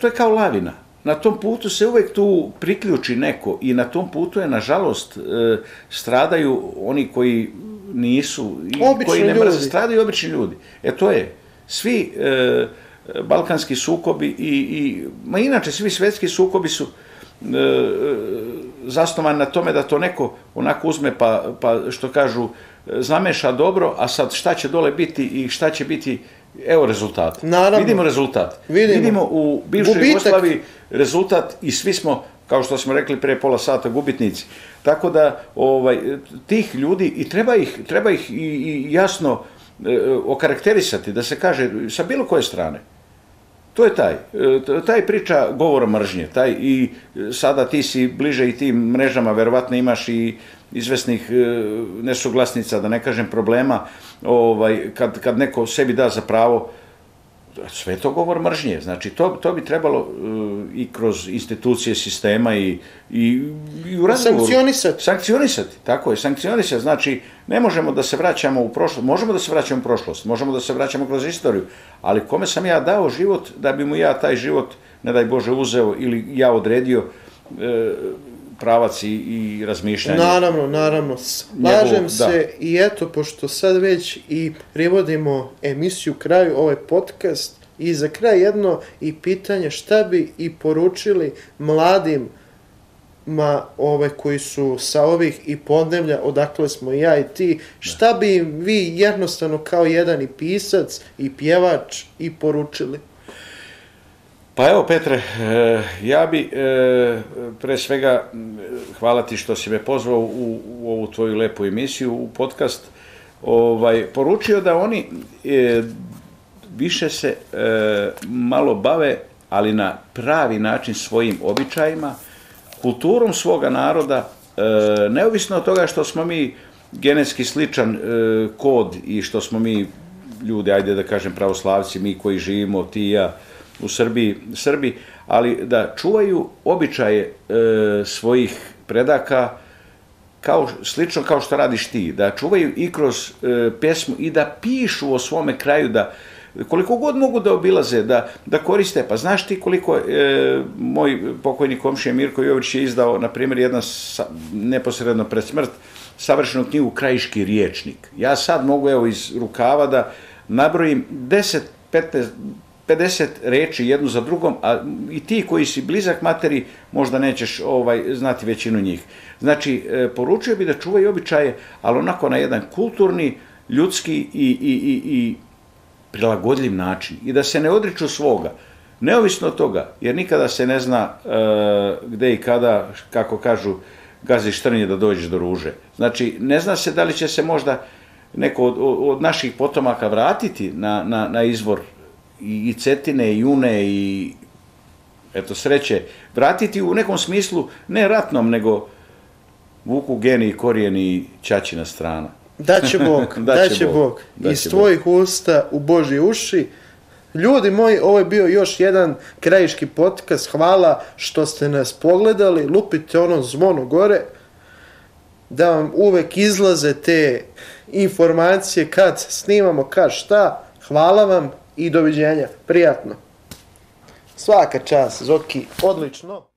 to je kao lavina. Na tom putu se uvek tu priključi neko i na tom putu je, nažalost, stradaju oni koji nisu, koji ne mrze, stradaju obični ljudi. E to je, svi balkanski sukobi ma inače svi svetski sukobi su zasnovani na tome da to neko onako uzme pa, što kažu, zameša dobro, a sad šta će dole biti i šta će biti, evo rezultat. Vidimo rezultat. Vidimo u bivšoj Jugoslaviji rezultat i svi smo, kao što smo rekli pre pola sata, gubitnici. Tako da tih ljudi, i treba ih i jasno okarakterisati, da se kaže sa bilo koje strane. To je taj priča govora mržnje. I sada ti si bliže i tim mrežama, verovatno imaš i izvesnih nesuglasnica, da ne kažem problema, kad neko sebi da za pravo, sve to govor mržnje. Znači, to bi trebalo i kroz institucije sistema i u razgovoru. Sankcionisati. Sankcionisati, tako je, sankcionisati. Znači, ne možemo da se vraćamo u prošlost, možemo da se vraćamo u prošlost, možemo da se vraćamo kroz istoriju, ali kome sam ja dao život, da bi mu ja taj život, ne daj Bože, uzeo ili ja odredio pravac i razmišljanje. Naravno. Slažem se, i eto, pošto sad već i privodimo emisiju kraju, ovaj podcast, i za kraj jedno i pitanje, šta bi i poručili mladim koji su sa ovih i podnevlja, odakle smo ja i ti, šta bi vi jednostavno kao jedan i pisac i pjevač i poručili? Pa evo, Petre, ja bi pre svega hvala ti što si me pozvao u ovu tvoju lepu emisiju, u podcast, poručio da oni više se malo bave, ali na pravi način, svojim običajima, kulturom svoga naroda, neovisno od toga što smo mi genetski sličan kod i što smo mi ljudi, ajde da kažem pravoslavci, mi koji živimo, ti i ja, u Srbiji, ali da čuvaju običaje svojih predaka slično kao što radiš ti, da čuvaju i kroz pesmu i da pišu o svome kraju, da koliko god mogu da obilaze, da koriste. Pa znaš ti koliko moj pokojni komšija Mirko Jović je izdao, na primjer, jedna neposredno pred smrt, savršenu knjigu Krajiški riječnik. Ja sad mogu, evo, iz rukava da nabrojim 10, 15, 50 reči jednu za drugom, a i ti koji si blizak materiji možda nećeš znati većinu njih. Znači, poručio bi da čuvaju običaje, ali onako na jedan kulturni, ljudski i prilagodljiv način. I da se ne odriču svoga, neovisno od toga, jer nikada se ne zna gde i kada, kako kažu, gazi štrnje da dođeš do ruže. Znači, ne zna se da li će se možda neko od naših potomaka vratiti na izvor i Cetine, i Une, i eto Sreće, vratiti u nekom smislu, ne ratnom, nego vuku geni i korijeni ćaćina strana. Da će Bog. Iz tvojih usta u Božji uši. Ljudi moji, ovo je bio još jedan krajiški podcast. Hvala što ste nas pogledali. Lupite ono zvono gore da vam uvek izlaze te informacije kad snimamo, kad šta. Hvala vam i doviđenja. Prijatno. Svaka čast, Zoki. Odlično.